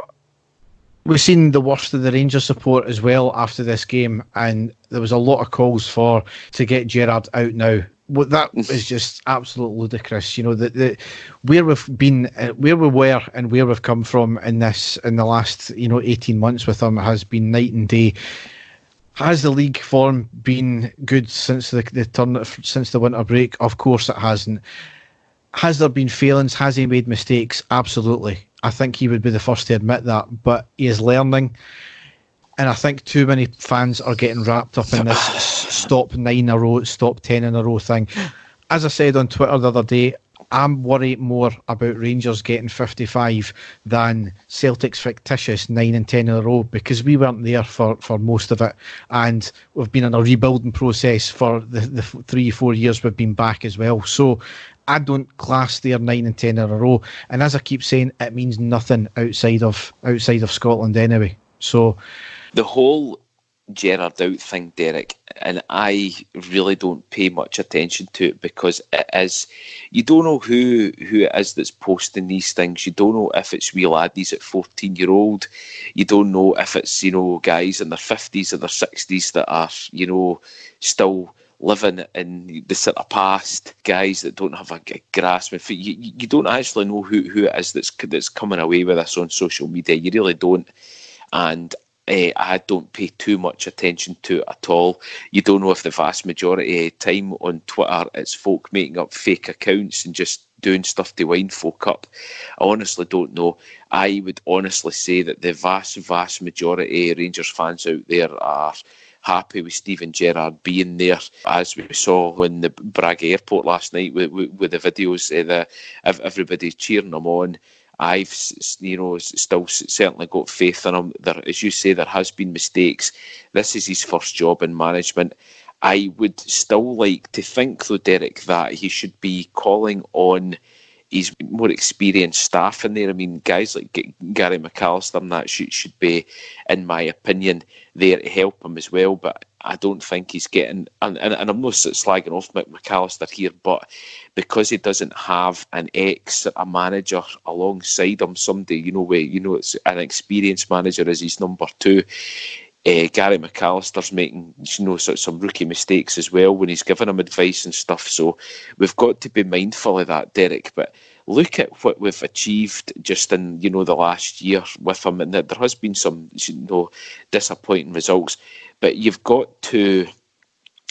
we've seen the worst of the Rangers support as well after this game, and there was a lot of calls for to get Gerrard out now. Well, that is just absolutely ludicrous. You know, the, the where we've been, uh, where we were, and where we've come from in this in the last, you know, eighteen months with them has been night and day. Has the league form been good since the, the turn since the winter break? Of course, it hasn't. Has there been failings? Has he made mistakes? Absolutely. I think he would be the first to admit that, but he is learning. And I think too many fans are getting wrapped up in this stop nine in a row, stop ten in a row thing. As I said on Twitter the other day, I'm worried more about Rangers getting fifty-five than Celtic's fictitious nine and ten in a row, because we weren't there for, for most of it. And we've been in a rebuilding process for the, the three, four years we've been back as well. So I don't class their nine and ten in a row. And as I keep saying, it means nothing outside of outside of Scotland anyway. So the whole Gerrard out thing, Derek, and I really don't pay much attention to it, because it is, you don't know who who it is that's posting these things. You don't know if it's wee laddies at fourteen year old. You don't know if it's, you know, guys in their fifties or their sixties that are, you know, still living in the sort of past, guys that don't have a grasp. If you, you don't actually know who, who it is that's, that's coming away with us on social media. You really don't. And Uh, I don't pay too much attention to it at all. You don't know if the vast majority of time on Twitter it's folk making up fake accounts and just doing stuff to wind folk up. I honestly don't know. I would honestly say that the vast, vast majority of Rangers fans out there are happy with Stephen Gerrard being there, as we saw when the Braga airport last night with, with, with the videos of the, everybody cheering them on. I've, you know, still certainly got faith in him. There, as you say, there has been mistakes. This is his first job in management. I would still like to think, though, Derek, that he should be calling on his more experienced staff in there. I mean, guys like Gary McAllister and that should, should be, in my opinion, there to help him as well. But I don't think he's getting, and, and, and I'm not slagging off Mick McAllister here, but because he doesn't have an ex, a manager alongside him, somebody, you know, where, you know, it's an experienced manager as his number two. Uh, Gary McAllister's making, you know, sort of some rookie mistakes as well when he's giving him advice and stuff. So we've got to be mindful of that, Derek. But look at what we've achieved just in, you know, the last year with him, and there has been some, you know, disappointing results. But you've got to,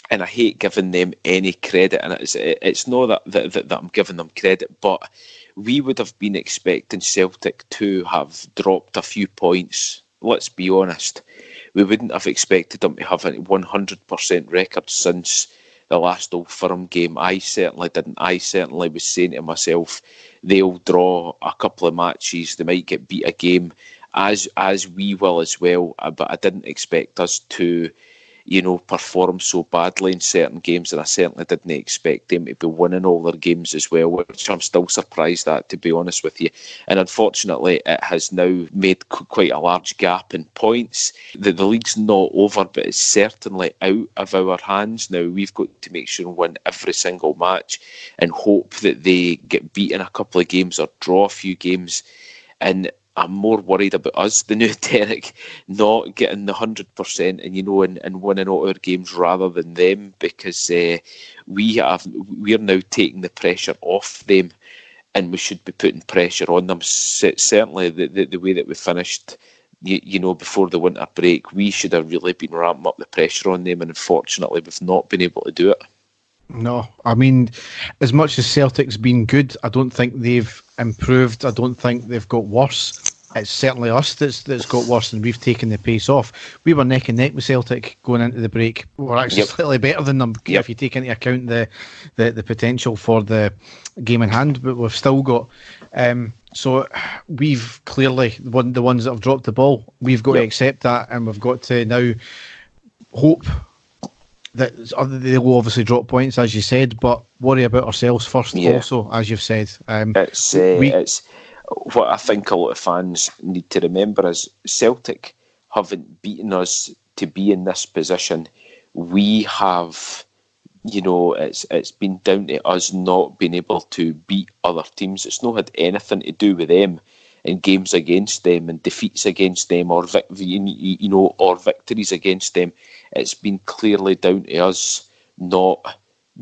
and I hate giving them any credit, and it's it's not that that, that that I'm giving them credit, but we would have been expecting Celtic to have dropped a few points. Let's be honest. We wouldn't have expected them to have a one hundred percent record since the last Old Firm game, I certainly didn't. I certainly was saying to myself, they'll draw a couple of matches, they might get beat a game, as as we will as well. But I didn't expect us to, you know, perform so badly in certain games, and I certainly didn't expect them to be winning all their games as well, which I'm still surprised at, to be honest with you. And unfortunately, it has now made quite a large gap in points. The, the league's not over, but it's certainly out of our hands now. We've got to make sure we win every single match and hope that they get beaten a couple of games or draw a few games. And I'm more worried about us, the new Derek, not getting the one hundred percent and, you know, and, and winning all our games rather than them, because uh, we have, we're now taking the pressure off them, and we should be putting pressure on them. C- certainly the, the, the way that we finished, you, you know, before the winter break, we should have really been ramping up the pressure on them, and unfortunately we've not been able to do it. No, I mean, as much as Celtic's been good, I don't think they've improved. I don't think they've got worse. It's certainly us that's that's got worse, and we've taken the pace off. We were neck and neck with Celtic going into the break. We're actually yep. slightly better than them yep. if you take into account the, the, the potential for the game in hand, but we've still got... Um, so we've clearly, one the ones that have dropped the ball, we've got yep. to accept that, and we've got to now hope... That they will obviously drop points, as you said, but worry about ourselves first. Yeah. Also, as you've said, um, it's uh, we- it's what I think a lot of fans need to remember is Celtic haven't beaten us to be in this position. We have, you know, it's it's been down to us not being able to beat other teams. It's not had anything to do with them and games against them and defeats against them, or vic- you know, or victories against them. It's been clearly down to us not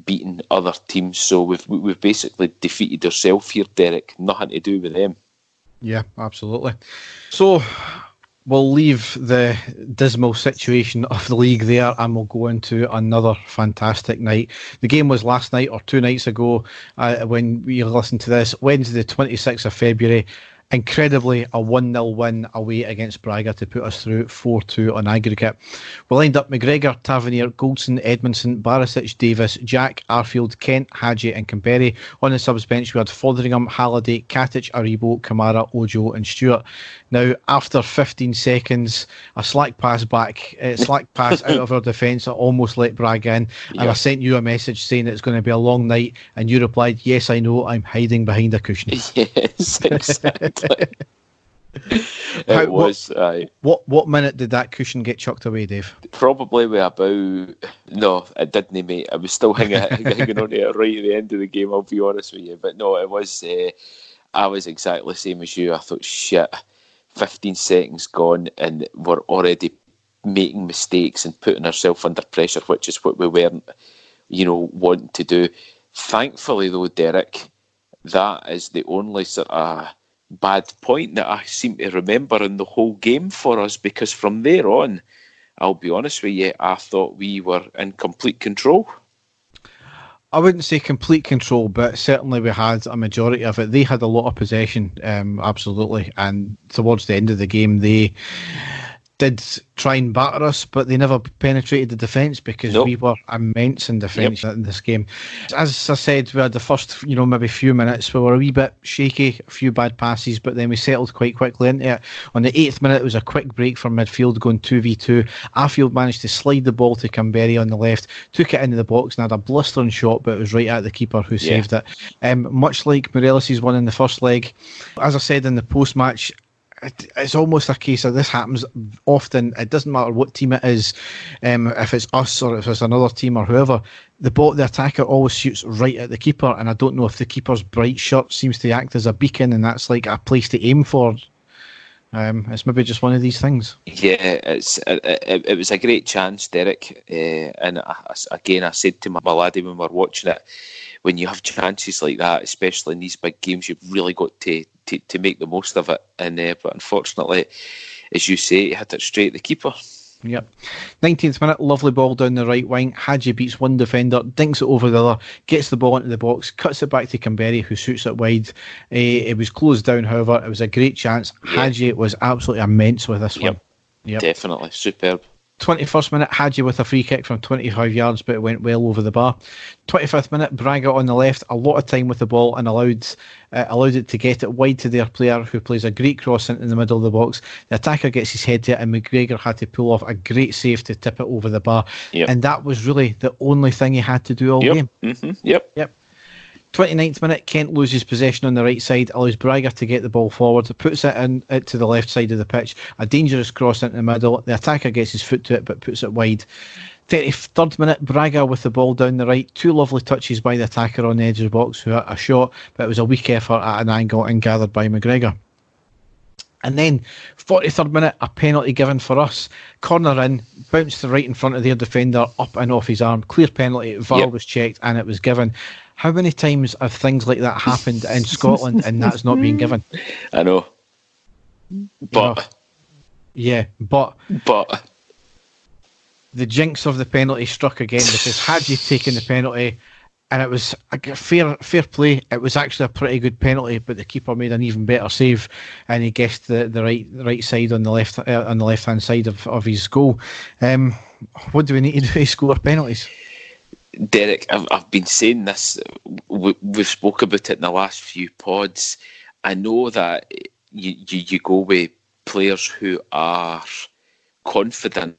beating other teams. So we've we've basically defeated ourselves here, Derek. Nothing to do with them. Yeah, absolutely. So we'll leave the dismal situation of the league there, and we'll go into another fantastic night. The game was last night, or two nights ago, uh, when we listened to this, Wednesday the twenty-sixth of February. Incredibly, a one nil win away against Braga to put us through four two on aggregate. We lined up McGregor, Tavernier, Goldson, Edmondson, Barisic, Davis, Jack, Arfield, Kent, Hadji and Kamberi. On the subs bench we had Fotheringham, Halliday, Katic, Aribo, Kamara, Ojo and Stewart. Now, after fifteen seconds, a slack pass back, uh, slack pass out of our defence, I almost let Braga in, and yeah. I sent you a message saying it's going to be a long night, and you replied, "Yes, I know, I'm hiding behind a cushion." Yes, exactly. it How, was what, aye. what what minute did that cushion get chucked away, Dave? Probably with about no it didn't mate I was still hanging, hanging on to it right at the end of the game, I'll be honest with you. But no, it was uh, I was exactly the same as you. I thought, shit, fifteen seconds gone and we're already making mistakes and putting ourselves under pressure, which is what we weren't, you know, wanting to do. Thankfully though, Derek, that is the only sort of bad point that I seem to remember in the whole game for us, because from there on, I'll be honest with you, I thought we were in complete control. I wouldn't say complete control, but certainly we had a majority of it. They had a lot of possession, um, absolutely, and towards the end of the game they did try and batter us, but they never penetrated the defence, because nope. we were immense in defence yep. in this game. As I said, we had the first, you know, maybe few minutes, we were a wee bit shaky, a few bad passes, but then we settled quite quickly into it. On the eighth minute, it was a quick break from midfield going two v two. Arfield managed to slide the ball to Kamberi on the left, took it into the box and had a blistering shot, but it was right at the keeper who yeah. saved it. Um, much like Morelos' one in the first leg, as I said in the post-match, it's almost a case of this happens often. It doesn't matter what team it is, um, if it's us or if it's another team or whoever, the ball, the attacker always shoots right at the keeper, and I don't know if the keeper's bright shirt seems to act as a beacon, and that's like a place to aim for. Um, it's maybe just one of these things. Yeah, it's it, it, it was a great chance, Derek, uh, and I, again I said to my, my laddie when we were watching it, when you have chances like that, especially in these big games, you've really got to To, to make the most of it, and uh, but unfortunately, as you say, he hit it straight at the keeper. Yep. nineteenth minute, lovely ball down the right wing. Hadji beats one defender, dinks it over the other, gets the ball into the box, cuts it back to Kamberi, who shoots it wide. Uh, it was closed down, however. It was a great chance. Hadji yeah. was absolutely immense with this yep. one. Yep. Definitely superb. twenty-first minute, Hadji with a free kick from twenty-five yards, but it went well over the bar. twenty-fifth minute, Braga on the left, a lot of time with the ball, and allowed uh, allowed it to get it wide to their player, who plays a great cross in, in the middle of the box. The attacker gets his head to it, and McGregor had to pull off a great save to tip it over the bar. Yep. And that was really the only thing he had to do all yep. game. Mm-hmm. Yep. Yep. twenty-ninth minute, Kent loses possession on the right side, allows Braga to get the ball forward, puts it in it to the left side of the pitch, a dangerous cross into the middle. The attacker gets his foot to it but puts it wide. thirty-third minute, Braga with the ball down the right, two lovely touches by the attacker on the edge of the box, who had a shot, but it was a weak effort at an angle and gathered by McGregor. And then forty-third minute, a penalty given for us. Corner in, bounced right in front of their defender, up and off his arm. Clear penalty, V A R yep. was checked and it was given. How many times have things like that happened in Scotland and that's not being given? I know. But. You know, yeah, but. But. The jinx of the penalty struck again, because Hadji taken the penalty, and it was a fair fair play. It was actually a pretty good penalty, but the keeper made an even better save, and he guessed the, the right the right side on the left uh, on the left hand side of, of his goal. Um, what do we need to do to score penalties? Derek, I've I've been saying this. We, we've spoke about it in the last few pods. I know that you you, you go with players who are confident.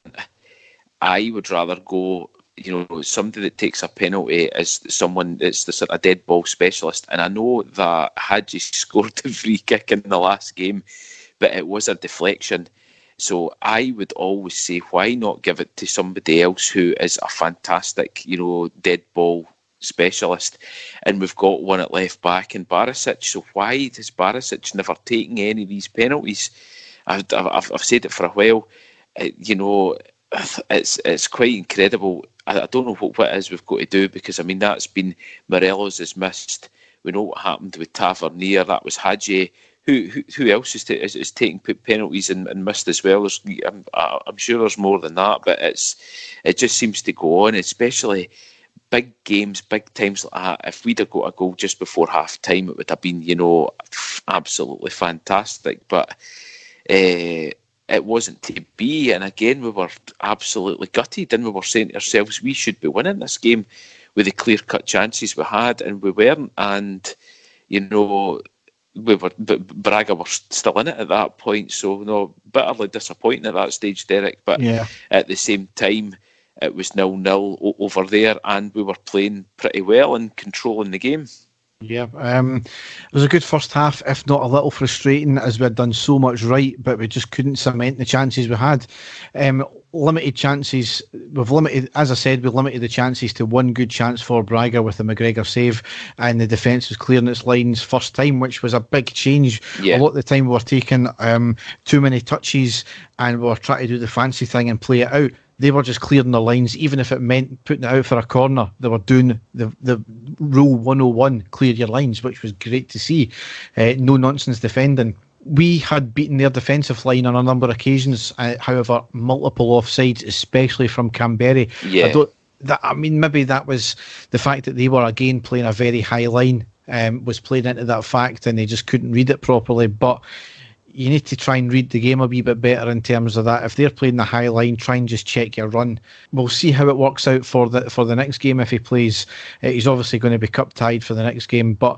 I would rather go. You know, somebody that takes a penalty is someone that's the sort of dead ball specialist. And I know that Hadji scored the free kick in the last game, but it was a deflection. So I would always say, why not give it to somebody else who is a fantastic, you know, dead ball specialist? And we've got one at left back in Barisic. So why does Barisic never taken any of these penalties? I've, I've, I've said it for a while. Uh, you know, it's it's quite incredible. I don't know what, what it is we've got to do, because I mean that's been Morelos has missed. We know what happened with Tavernier. That was Hadji. Who who, who else is, to, is is taking penalties and, and missed as well? There's, I'm I'm sure there's more than that, but it's it just seems to go on, especially big games, big times like that. If we'd have got a goal just before half time, it would have been, you know, absolutely fantastic. But Uh, it wasn't to be, and again we were absolutely gutted, and we were saying to ourselves we should be winning this game with the clear cut chances we had, and we weren't. And you know, we were, but Braga were still in it at that point, so no, bitterly disappointing at that stage, Derek, but yeah. At the same time it was nil nil over there, and we were playing pretty well and controlling the game. Yeah, um, it was a good first half, if not a little frustrating, as we had done so much right, but we just couldn't cement the chances we had. Um, limited chances, we've limited, as I said, we limited the chances to one good chance for Braga with the McGregor save, and the defence was clearing its lines first time, which was a big change. Yeah. A lot of the time we were taking um, too many touches, and we were trying to do the fancy thing and play it out. They were just clearing their lines, even if it meant putting it out for a corner. They were doing the the rule one oh one, clear your lines, which was great to see. Uh, no nonsense defending. We had beaten their defensive line on a number of occasions, uh, however, multiple offsides, especially from Kamberi. Yeah. I don't, that, I mean, maybe that was the fact that they were again playing a very high line, um, was played into that fact, and they just couldn't read it properly. But you need to try and read the game a wee bit better in terms of that. If they're playing the high line, try and just check your run. We'll see how it works out for the for the next game. If he plays, he's obviously going to be cup tied for the next game, but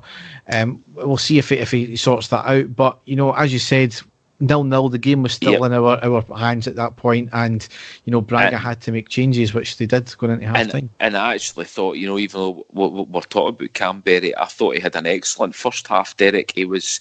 um, we'll see if he, if he sorts that out. But you know, as you said, nil nil, the game was still yep. in our, our hands at that point, and you know, Braga and, had to make changes, which they did going into half time. And I actually thought, you know, even though we're talking about Kamberi, I thought he had an excellent first half, Derek. He was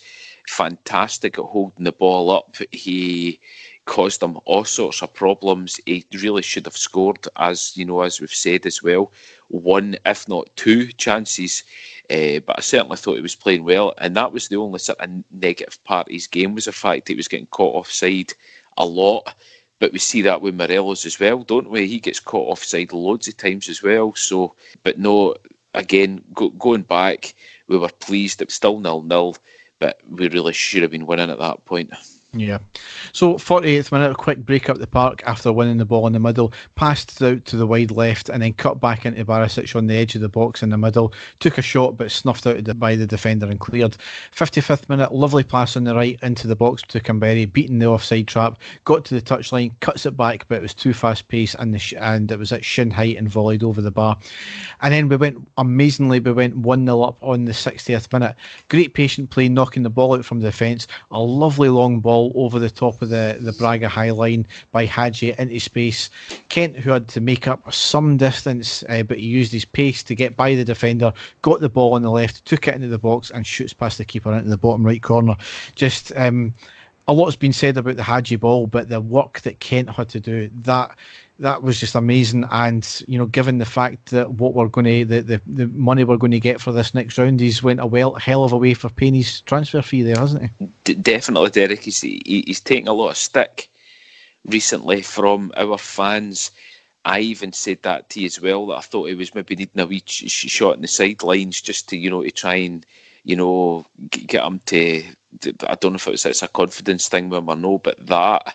fantastic at holding the ball up. He caused them all sorts of problems. He really should have scored, as you know, as we've said as well, one if not two chances, uh, but I certainly thought he was playing well, and that was the only sort of negative part of his game, was the fact that he was getting caught offside a lot. But we see that with Morelos as well, don't we? He gets caught offside loads of times as well. So, but no, again, go, going back, we were pleased. It's still nil nil, but we really should have been winning at that point. Yeah. So forty-eighth minute, a quick break up the park after winning the ball in the middle, passed it out to the wide left and then cut back into Barisic on the edge of the box in the middle, took a shot but snuffed out by the defender and cleared. fifty-fifth minute, lovely pass on the right into the box to Kamberi, beating the offside trap, got to the touchline, cuts it back but it was too fast paced and, the sh- and it was at shin height and volleyed over the bar. And then we went, amazingly, we went one nil up on the sixtieth minute. Great patient play, knocking the ball out from the defence, a lovely long ball over the top of the, the Braga high line by Hadji into space. Kent, who had to make up some distance, uh, but he used his pace to get by the defender, got the ball on the left, took it into the box and shoots past the keeper into the bottom right corner. Just um, a lot's been said about the Hadji ball, but the work that Kent had to do, that that was just amazing. And you know, given the fact that what we're going to, the, the, the money we're going to get for this next round, he's went a well, hell of a way for paying his transfer fee there, hasn't he? D- definitely, Derek. He's, he, he's taking a lot of stick recently from our fans. I even said that to you as well, that I thought he was maybe needing a wee sh- shot in the sidelines just to, you know, to try and, you know, get him to, to I don't know if it's, it's a confidence thing with him or no, but that...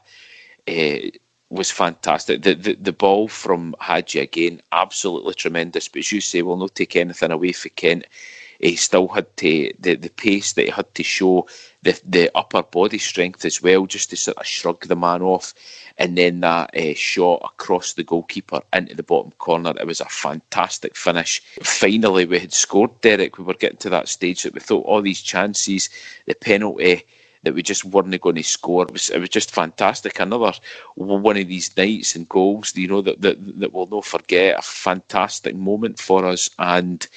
Uh, was fantastic. The, the the ball from Hadji again, absolutely tremendous. But as you say, we'll not take anything away for Kent. He still had to, the, the pace that he had to show, the the upper body strength as well, just to sort of shrug the man off. And then that uh, shot across the goalkeeper into the bottom corner. It was a fantastic finish. Finally, we had scored, Derek. We were getting to that stage that we thought all these chances, the penalty, that we just weren't going to score. It was, it was just fantastic. Another one of these nights and goals, you know, that, that that we'll not forget. A fantastic moment for us and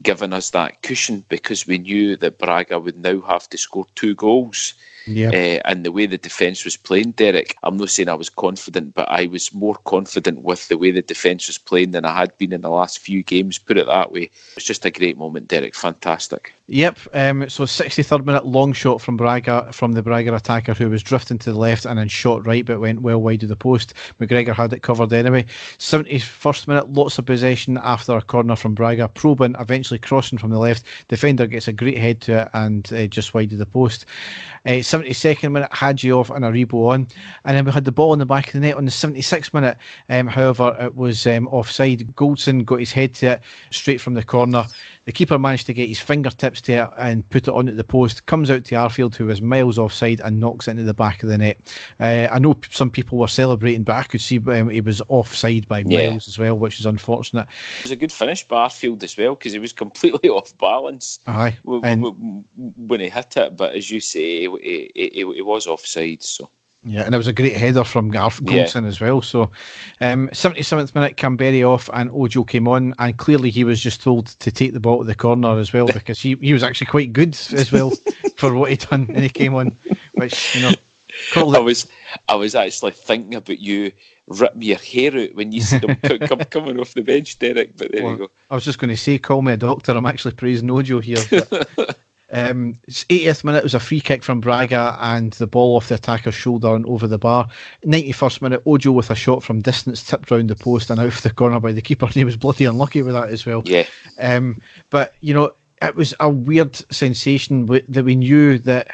giving us that cushion, because we knew that Braga would now have to score two goals. Yeah. Uh, and the way the defence was playing, Derek, I'm not saying I was confident, but I was more confident with the way the defence was playing than I had been in the last few games, put it that way. It's just a great moment, Derek. Fantastic. Yep. Um, so sixty-third minute, long shot from Braga, from the Braga attacker, who was drifting to the left and then shot right but went well wide of the post. McGregor had it covered anyway. seventy-first minute, lots of possession after a corner from Braga, probing, eventually crossing from the left. Defender gets a great head to it and uh, just wide of the post. Uh, seventy-second minute, Hadji off and Aribo on, and then we had the ball in the back of the net on the seventy-sixth minute. Um, however, it was um, offside. Goldson got his head to it straight from the corner. The keeper managed to get his fingertips to it and put it on at the post. Comes out to Arfield, who was miles offside, and knocks it into the back of the net. Uh, I know some people were celebrating, but I could see um, he was offside by yeah. miles as well, which is unfortunate. It was a good finish by Arfield as well, because he was completely off balance Aye. And when he hit it. But as you say, he, It, it, it was offside, so yeah, and it was a great header from Garth Goldson yeah. as well. So, um, seventy-seventh minute, Kamberi off and Ojo came on, and clearly he was just told to take the ball to the corner as well, because he, he was actually quite good as well for what he'd done, and he came on, which you know. I was, I was actually thinking about you ripping your hair out when you see them come, coming off the bench, Derek. But there well, you go. I was just going to say, call me a doctor. I'm actually praising Ojo here. But Um, eightieth minute, it was a free kick from Braga and the ball off the attacker's shoulder and over the bar. ninety-first minute, Ojo with a shot from distance tipped round the post and out of the corner by the keeper, and he was bloody unlucky with that as well. Yeah. Um, but you know, it was a weird sensation that we knew that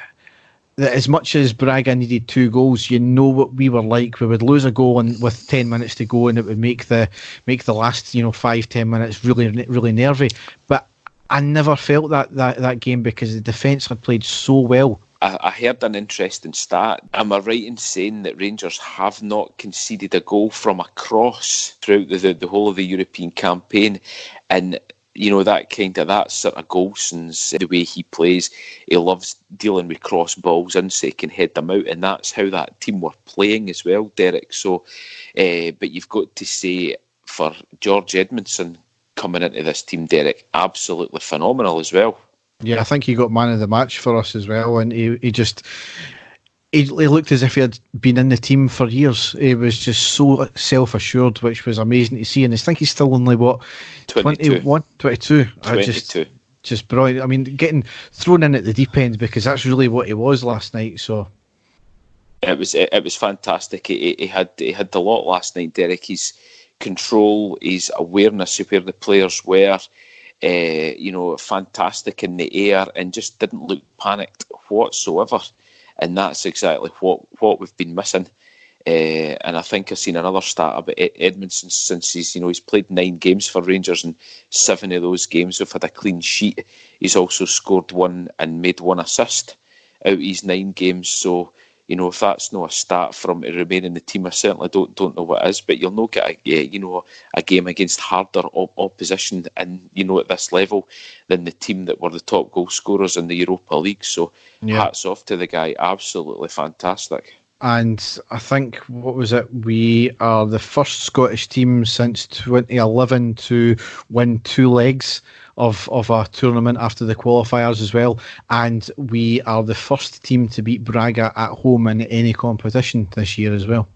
that as much as Braga needed two goals, you know what we were like. We would lose a goal and with ten minutes to go, and it would make the make the last you know five ten minutes really really nervy. But I never felt that, that, that game, because the defence had played so well. I, I heard an interesting stat. Am I right in saying that Rangers have not conceded a goal from a cross throughout the, the, the whole of the European campaign? And, you know, that kind of, that sort of Golson's, the way he plays, he loves dealing with cross balls and so he can head them out. And that's how that team were playing as well, Derek. So, uh, but you've got to say, for George Edmondson coming into this team, Derek, absolutely phenomenal as well. Yeah, I think he got man of the match for us as well, and he, he just he, he looked as if he had been in the team for years. He was just so self-assured, which was amazing to see. And I think he's still only what twenty-one, twenty-two. twenty-two. I just, just brilliant. I mean, getting thrown in at the deep end, because that's really what he was last night. So it was it, it was fantastic. He, he had he had the lot last night, Derek. He's control, his awareness of where the players were, uh, you know, fantastic in the air, and just didn't look panicked whatsoever. and that's exactly what, what we've been missing. Uh, and I think I've seen another stat about Edmondson since he's, you know, he's played nine games for Rangers, and seven of those games have had a clean sheet. He's also scored one and made one assist out of his nine games. So, you know, if that's not a start from to remain in the team, I certainly don't don't know what is. But you'll not get a, you know, a game against harder op- opposition, and you know, at this level, than the team that were the top goal scorers in the Europa League. So, yeah. Hats off to the guy, absolutely fantastic. And I think, what was it, we are the first Scottish team since twenty eleven to win two legs of, of a tournament after the qualifiers as well. And we are the first team to beat Braga at home in any competition this year as well.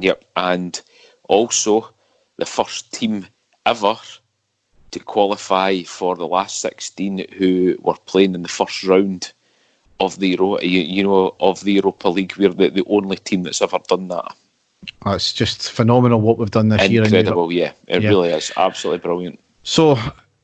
Yep, and also the first team ever to qualify for the last sixteen who were playing in the first round of the Euro, you know, of the Europa League. We're the, the only team that's ever done that. Oh, it's just phenomenal what we've done this Incredible, year. Incredible, yeah, it yeah. really is. Absolutely brilliant. So,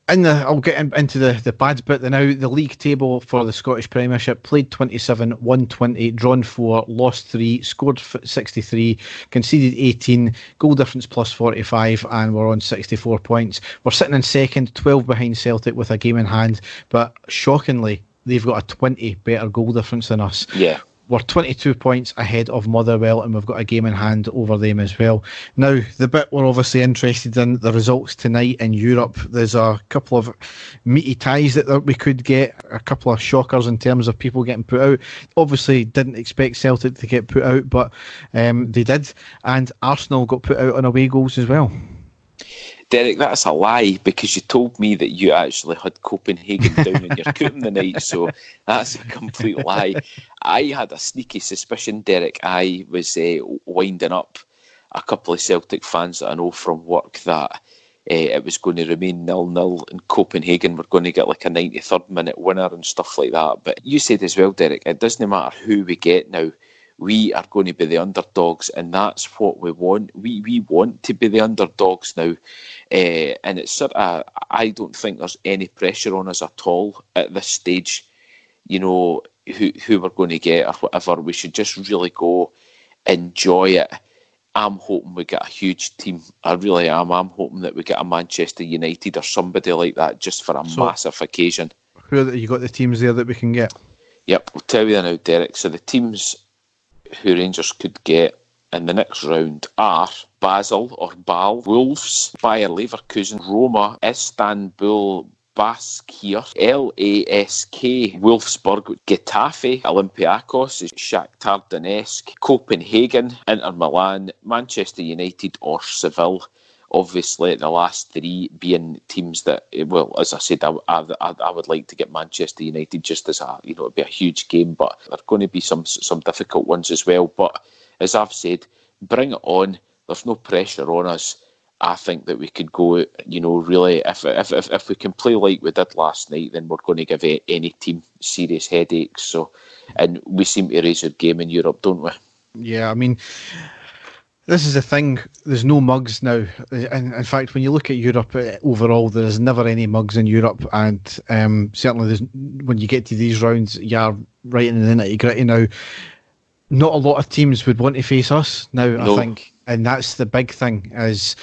in the, I'll get in, into the, the bad bit now. The league table for the Scottish Premiership: played twenty-seven, won twenty, drawn four, lost three, scored sixty-three, conceded eighteen, goal difference plus forty-five, and we're on sixty-four points. We're sitting in second, twelve behind Celtic with a game in hand, but shockingly, they've got a twenty better goal difference than us. Yeah. We're twenty-two points ahead of Motherwell, and we've got a game in hand over them as well. Now, the bit we're obviously interested in, the results tonight in Europe. There's a couple of meaty ties that we could get, a couple of shockers in terms of people getting put out. Obviously, didn't expect Celtic to get put out, but um, they did. And Arsenal got put out on away goals as well. Derek, that's a lie, because you told me that you actually had Copenhagen down in your coop the night, so that's a complete lie. I had a sneaky suspicion, Derek. I was uh, winding up a couple of Celtic fans that I know from work that uh, it was going to remain nil-nil in Copenhagen. We're going to get like a ninety-third minute winner and stuff like that. But you said as well, Derek, it doesn't matter who we get now. We are going to be the underdogs, and that's what we want. We we want to be the underdogs now, uh, and it's sort of, I don't think there's any pressure on us at all at this stage. You know who who we're going to get or whatever. We should just really go enjoy it. I'm hoping we get a huge team. I really am. I'm hoping that we get a Manchester United or somebody like that just for a so, massive occasion. Who are you got the teams there that we can get? Yep, I'll tell you now, Derek. So the teams who Rangers could get in the next round are Basel or Bal, Wolves, Bayer Leverkusen, Roma, Istanbul, Baskir, L A S K, Wolfsburg, Getafe, Olympiakos, Shakhtar Donetsk, Copenhagen, Inter Milan, Manchester United or Seville. Obviously, the last three being teams that, well, as I said, I, I, I would like to get Manchester United just as a, you know, it'd be a huge game, but there are going to be some some difficult ones as well. But as I've said, bring it on. There's no pressure on us. I think that we could go, you know, really, if if if, if we can play like we did last night, then we're going to give any team serious headaches. So, and we seem to raise our game in Europe, don't we? Yeah, I mean, this is the thing, there's no mugs now. In, in fact, when you look at Europe overall, there's never any mugs in Europe. And um, certainly there's, when you get to these rounds, you're right in the nitty gritty now. Not a lot of teams would want to face us now, no. I think. And that's the big thing, is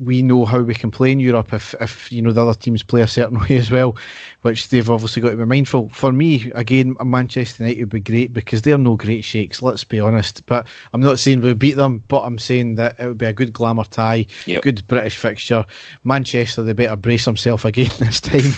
we know how we can play in Europe if, if you know, the other teams play a certain way as well, which they've obviously got to be mindful. For me, again, Manchester United would be great because they're no great shakes, let's be honest. But I'm not saying we'll beat them, but I'm saying that it would be a good glamour tie, yep. Good British fixture. Manchester, they better brace themselves again this time.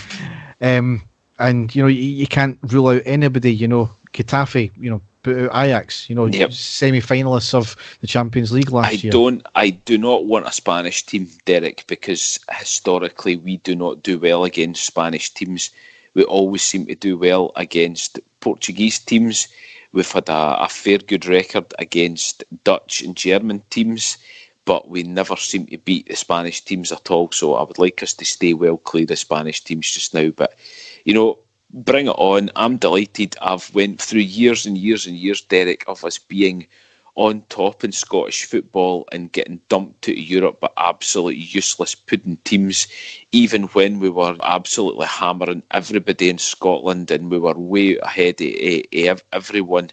Um, and, you know, you, you can't rule out anybody, you know, Getafe, you know, Ajax, you know, yep. Semi-finalists of the Champions League last I year. I don't, I do not want a Spanish team, Derek, because historically we do not do well against Spanish teams. We always seem to do well against Portuguese teams. We've had a, a fair good record against Dutch and German teams, but we never seem to beat the Spanish teams at all. So I would like us to stay well clear of Spanish teams just now. But, you know, bring it on. I'm delighted. I've went through years and years and years, Derek, of us being on top in Scottish football and getting dumped to Europe by absolutely useless pudding teams, even when we were absolutely hammering everybody in Scotland and we were way ahead of everyone.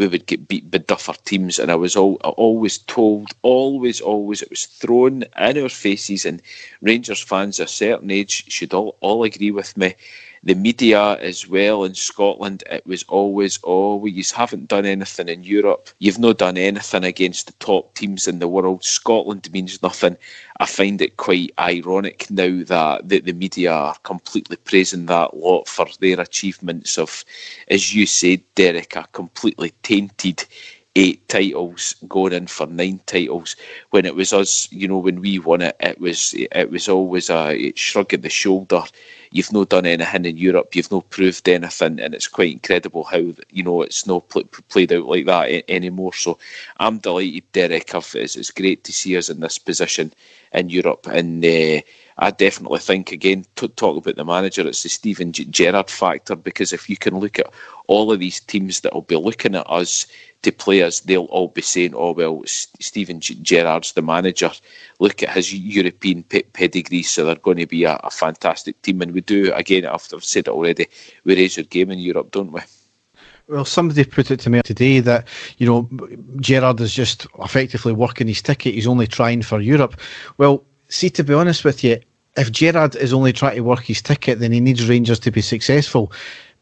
we would get beat by duffer teams, and I was all, always told, always, always, it was thrown in our faces, and Rangers fans of a certain age should all, all agree with me, the media as well in Scotland, it was always, oh, well, you haven't done anything in Europe, you've not done anything against the top teams in the world, Scotland means nothing. I find it quite ironic now that the, the media are completely praising that lot for their achievements of, as you said, Derek, a completely tainted eight titles going in for nine titles. When it was us, you know, when we won it, it was it was always a shrug of the shoulder. You've not done anything in Europe, you've not proved anything, and it's quite incredible how, you know, it's not pl played out like that anymore. So I'm delighted, Derek. I've, it's, it's great to see us in this position in Europe, and uh, I definitely think, again, to talk about the manager, it's the Steven Gerrard factor, because if you can look at all of these teams that will be looking at us to play us, they'll all be saying, oh, well, Steven Gerrard's the manager, look at his European pedigree, so they're going to be a, a fantastic team. And we do, again, I've said it already, we raise our game in Europe, don't we? Well, somebody put it to me today that, you know, Gerrard is just effectively working his ticket, he's only trying for Europe. Well, see, to be honest with you, if Gerrard is only trying to work his ticket, then he needs Rangers to be successful.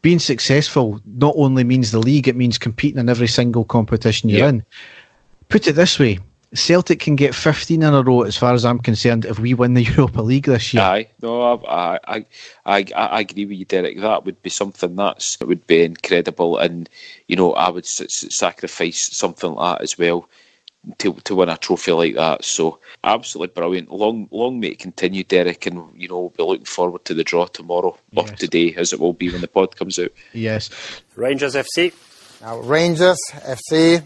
Being successful not only means the league, it means competing in every single competition you're yep. in. Put it this way, Celtic can get fifteen in a row, as far as I'm concerned, if we win the Europa League this year. Aye, no, I, I, I, I agree with you, Derek. That would be something that's it would be incredible, and you know I would sacrifice something like that as well to to win a trophy like that. So absolutely brilliant. Long long may it continue, Derek, and you know we'll be looking forward to the draw tomorrow, or yes. today, as it will be when the pod comes out. Yes, Rangers F C. Now Rangers F C,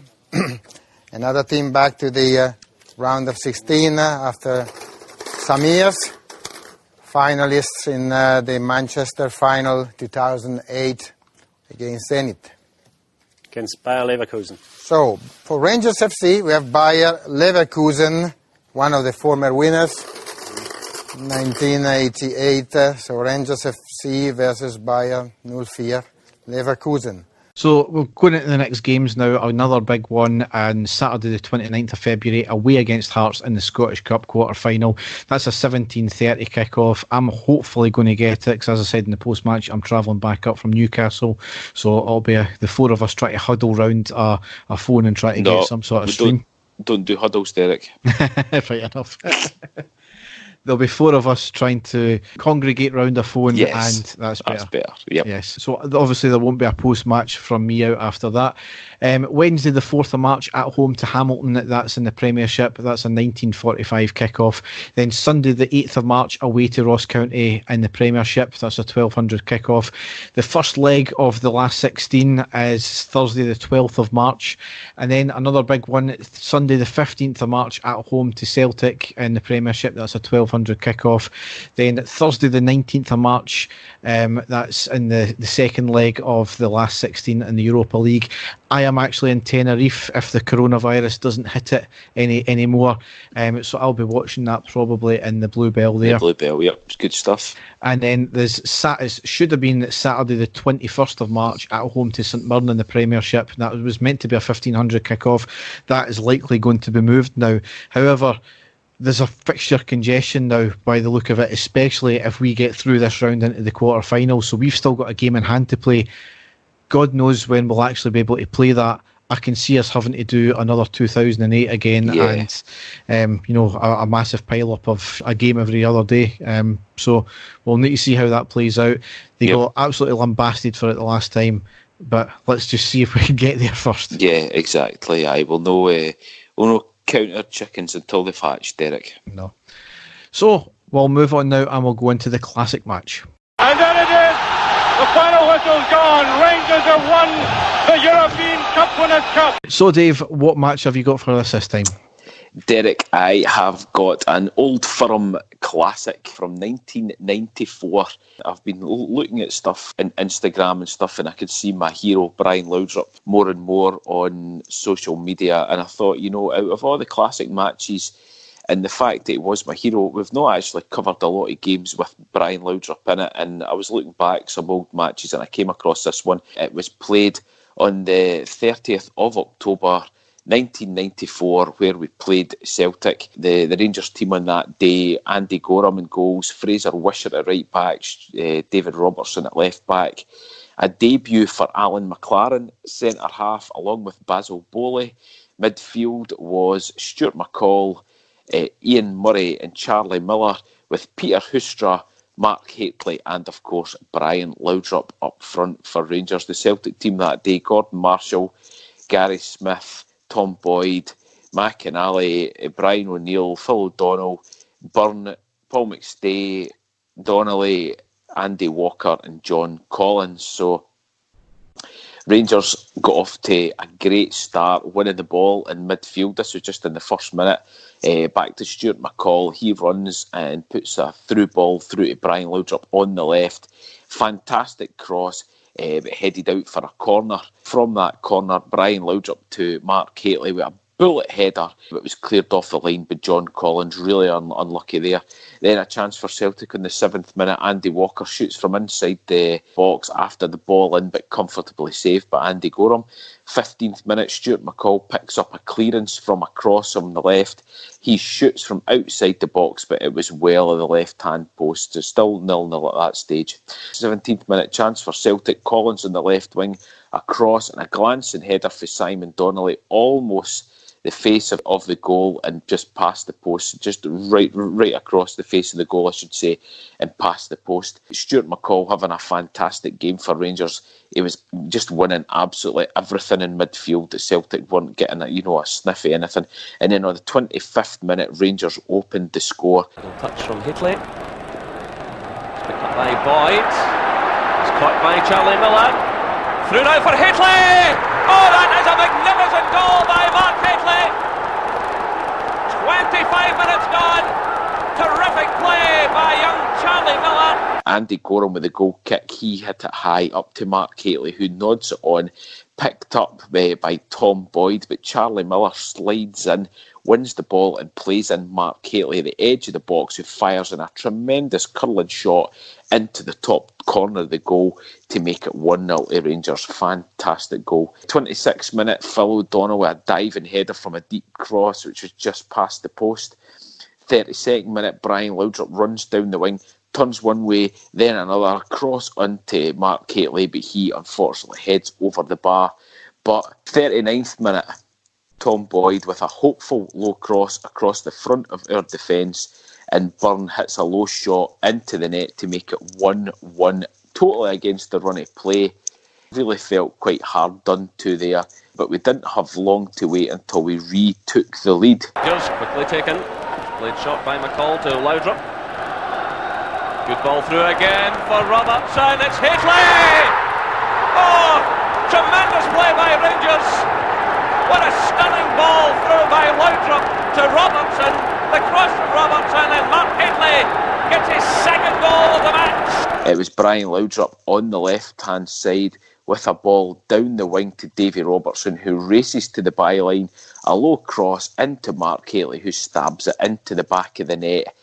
another team back to the uh, round of sixteen uh, after some years. Finalists in uh, the Manchester final two thousand eight against Zenit. Against Bayer Leverkusen. So, for Rangers F C, we have Bayer Leverkusen, one of the former winners, nineteen eighty-eight. Uh, so, Rangers F C versus Bayer null vier Leverkusen. So, we're going into the next games now. Another big one on Saturday the twenty-ninth of February, away against Hearts in the Scottish Cup quarter-final. That's a seventeen thirty kick-off. I'm hopefully going to get it, because as I said in the post-match, I'm travelling back up from Newcastle, so it'll be a, the four of us try to huddle round a, a phone and try to no, get some sort of stream. Don't, don't do huddles, Derek. Fair enough. There'll be four of us trying to congregate round a phone, yes, and that's better. That's better. Yep. Yes. So obviously there won't be a post-match from me out after that. Um, Wednesday the fourth of March at home to Hamilton. That's in the Premiership. That's a nineteen forty-five kick-off. Then Sunday the eighth of March away to Ross County in the Premiership. That's a twelve hundred kick-off. The first leg of the last sixteen is Thursday the twelfth of March. And then another big one, Sunday the fifteenth of March at home to Celtic in the Premiership. That's a twelve hundred kickoff. Then Thursday the nineteenth of March, um, that's in the, the second leg of the last sixteen in the Europa League. I am actually in Tenerife if the coronavirus doesn't hit it any anymore, um, so I'll be watching that probably in the Bluebell there. The Bluebell, yep, it's good stuff. And then there's sat it should have been Saturday the twenty-first of March at home to St Mirren in the Premiership. That was meant to be a fifteen hundred kickoff. That is likely going to be moved now. However, there's a fixture congestion now by the look of it, especially if we get through this round into the quarter-final, so we've still got a game in hand to play. God knows when we'll actually be able to play that. I can see us having to do another two thousand eight again, yeah. and um, you know, a, a massive pile-up of a game every other day, um, so we'll need to see how that plays out. They yep. got absolutely lambasted for it the last time, but let's just see if we can get there first. Yeah, exactly. I will know uh, we'll know count our chickens until they've hatched, Derek. No. So, we'll move on now and we'll go into the classic match. And there it is! The final whistle's gone! Rangers have won the European Cup Winners' Cup! So, Dave, what match have you got for us this time? Derek, I have got an Old Firm classic from nineteen ninety-four. I've been looking at stuff on Instagram and stuff, and I could see my hero Brian Laudrup more and more on social media, and I thought, you know, out of all the classic matches and the fact that he was my hero, we've not actually covered a lot of games with Brian Laudrup in it, and I was looking back some old matches and I came across this one. It was played on the thirtieth of October nineteen ninety-four, where we played Celtic. The, the Rangers team on that day: Andy Goram in goals, Fraser Wisher at right back, uh, David Robertson at left back. A debut for Alan McLaren, centre half, along with Basil Bowley. Midfield was Stuart McCall, uh, Ian Murray and Charlie Miller, with Peter Houstra, Mark Hateley and of course Brian Laudrup up front for Rangers. The Celtic team that day: Gordon Marshall, Gary Smith, Tom Boyd, McAnally, Brian O'Neill, Phil O'Donnell, Byrne, Paul McStay, Donnelly, Yandy Walker and John Collins. So Rangers got off to a great start, winning the ball in midfield. This was just in the first minute. Uh, back to Stuart McCall. He runs and puts a through ball through to Brian Laudrup on the left. Fantastic cross, uh, but headed out for a corner. From that corner, Brian Laudrup to Mark Hateley with a bullet header. It was cleared off the line by John Collins. Really un- unlucky there. Then a chance for Celtic in the seventh minute. Yandy Walker shoots from inside the box after the ball in, but comfortably saved by Andy Goram. fifteenth minute, Stuart McCall picks up a clearance from a cross on the left. He shoots from outside the box, but it was well on the left-hand post. So still nil-nil at that stage. seventeenth minute, chance for Celtic. Collins on the left wing. A cross and a glancing header for Simon Donnelly. Almost the face of, of the goal and just past the post, just right right across the face of the goal, I should say, and past the post. Stuart McCall having a fantastic game for Rangers. He was just winning absolutely everything in midfield. The Celtic weren't getting a, you know, a sniff at anything. And then on the twenty-fifth minute, Rangers opened the score. Little touch from Hiteley. It's picked up by Boyd. It's caught by Charlie Miller. Through now for Hiteley! Oh, that is a magnificent goal by Mark Hateley! twenty-five minutes gone. Terrific play by young Charlie Miller. Andy Goram with the goal kick. He hit it high up to Mark Hateley, who nods it on. Picked up uh, by Tom Boyd, but Charlie Miller slides in, wins the ball and plays in Mark Hateley at the edge of the box, who fires in a tremendous curling shot into the top corner of the goal to make it one nil to Rangers. Fantastic goal. twenty-sixth minute, Phil O'Donnell with a diving header from a deep cross, which was just past the post. thirty-second minute, Brian Laudrup runs down the wing, turns one way, then another, cross onto Mark Hateley, but he unfortunately heads over the bar. But thirty-ninth minute, Tom Boyd with a hopeful low cross across the front of our defence, and Byrne hits a low shot into the net to make it one one, totally against the run of play. Really felt quite hard done to there, but we didn't have long to wait until we retook the lead. Just quickly taken, lead shot by McCall to Laudrup. Good ball through again for Robertson, it's Hateley! Oh, tremendous play by Rangers! What a stunning ball through by Laudrup to Robertson, the cross from Robertson, and Mark Hateley gets his second goal of the match! It was Brian Laudrup on the left-hand side with a ball down the wing to Davy Robertson, who races to the byline, a low cross into Mark Hateley, who stabs it into the back of the net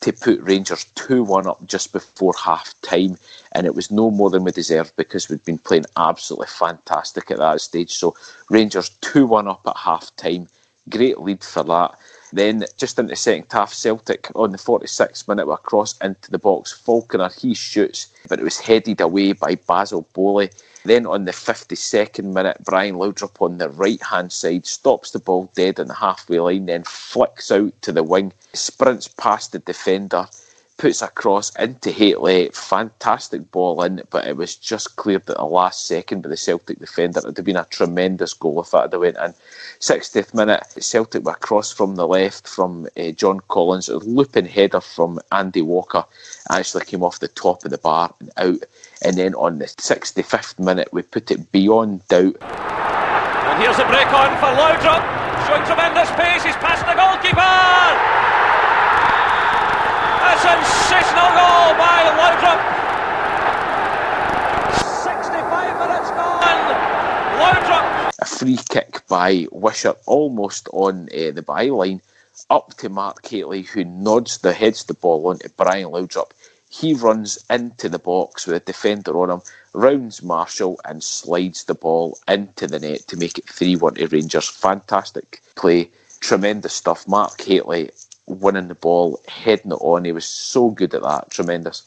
to put Rangers two one up just before half-time. And it was no more than we deserved, because we'd been playing absolutely fantastic at that stage. So Rangers two one up at half-time. Great lead for that. Then just into the second half, Celtic on the forty-sixth minute with a cross into the box. Falconer, he shoots, but it was headed away by Basil Bowley. Then on the fifty-second minute, Brian Laudrup on the right-hand side stops the ball dead on the halfway line, then flicks out to the wing, sprints past the defender, puts a cross into Hateley. Fantastic ball in, but it was just cleared at the last second by the Celtic defender. It would have been a tremendous goal if that had went in. sixtieth minute, Celtic with a cross from the left from uh, John Collins. A looping header from Yandy Walker actually came off the top of the bar and out. And then on the sixty-fifth minute, we put it beyond doubt. And here's a break on for Laudrup, showing tremendous pace. He's past the goalkeeper. A sensational goal by Laudrup. sixty-five minutes gone. Laudrup. A free kick by Wisher, almost on uh, the byline, up to Mark Hateley, who nods the heads the ball onto Brian Laudrup. He runs into the box with a defender on him, rounds Marshall and slides the ball into the net to make it three one to Rangers. Fantastic play, tremendous stuff. Mark Hateley winning the ball, heading it on. He was so good at that, tremendous.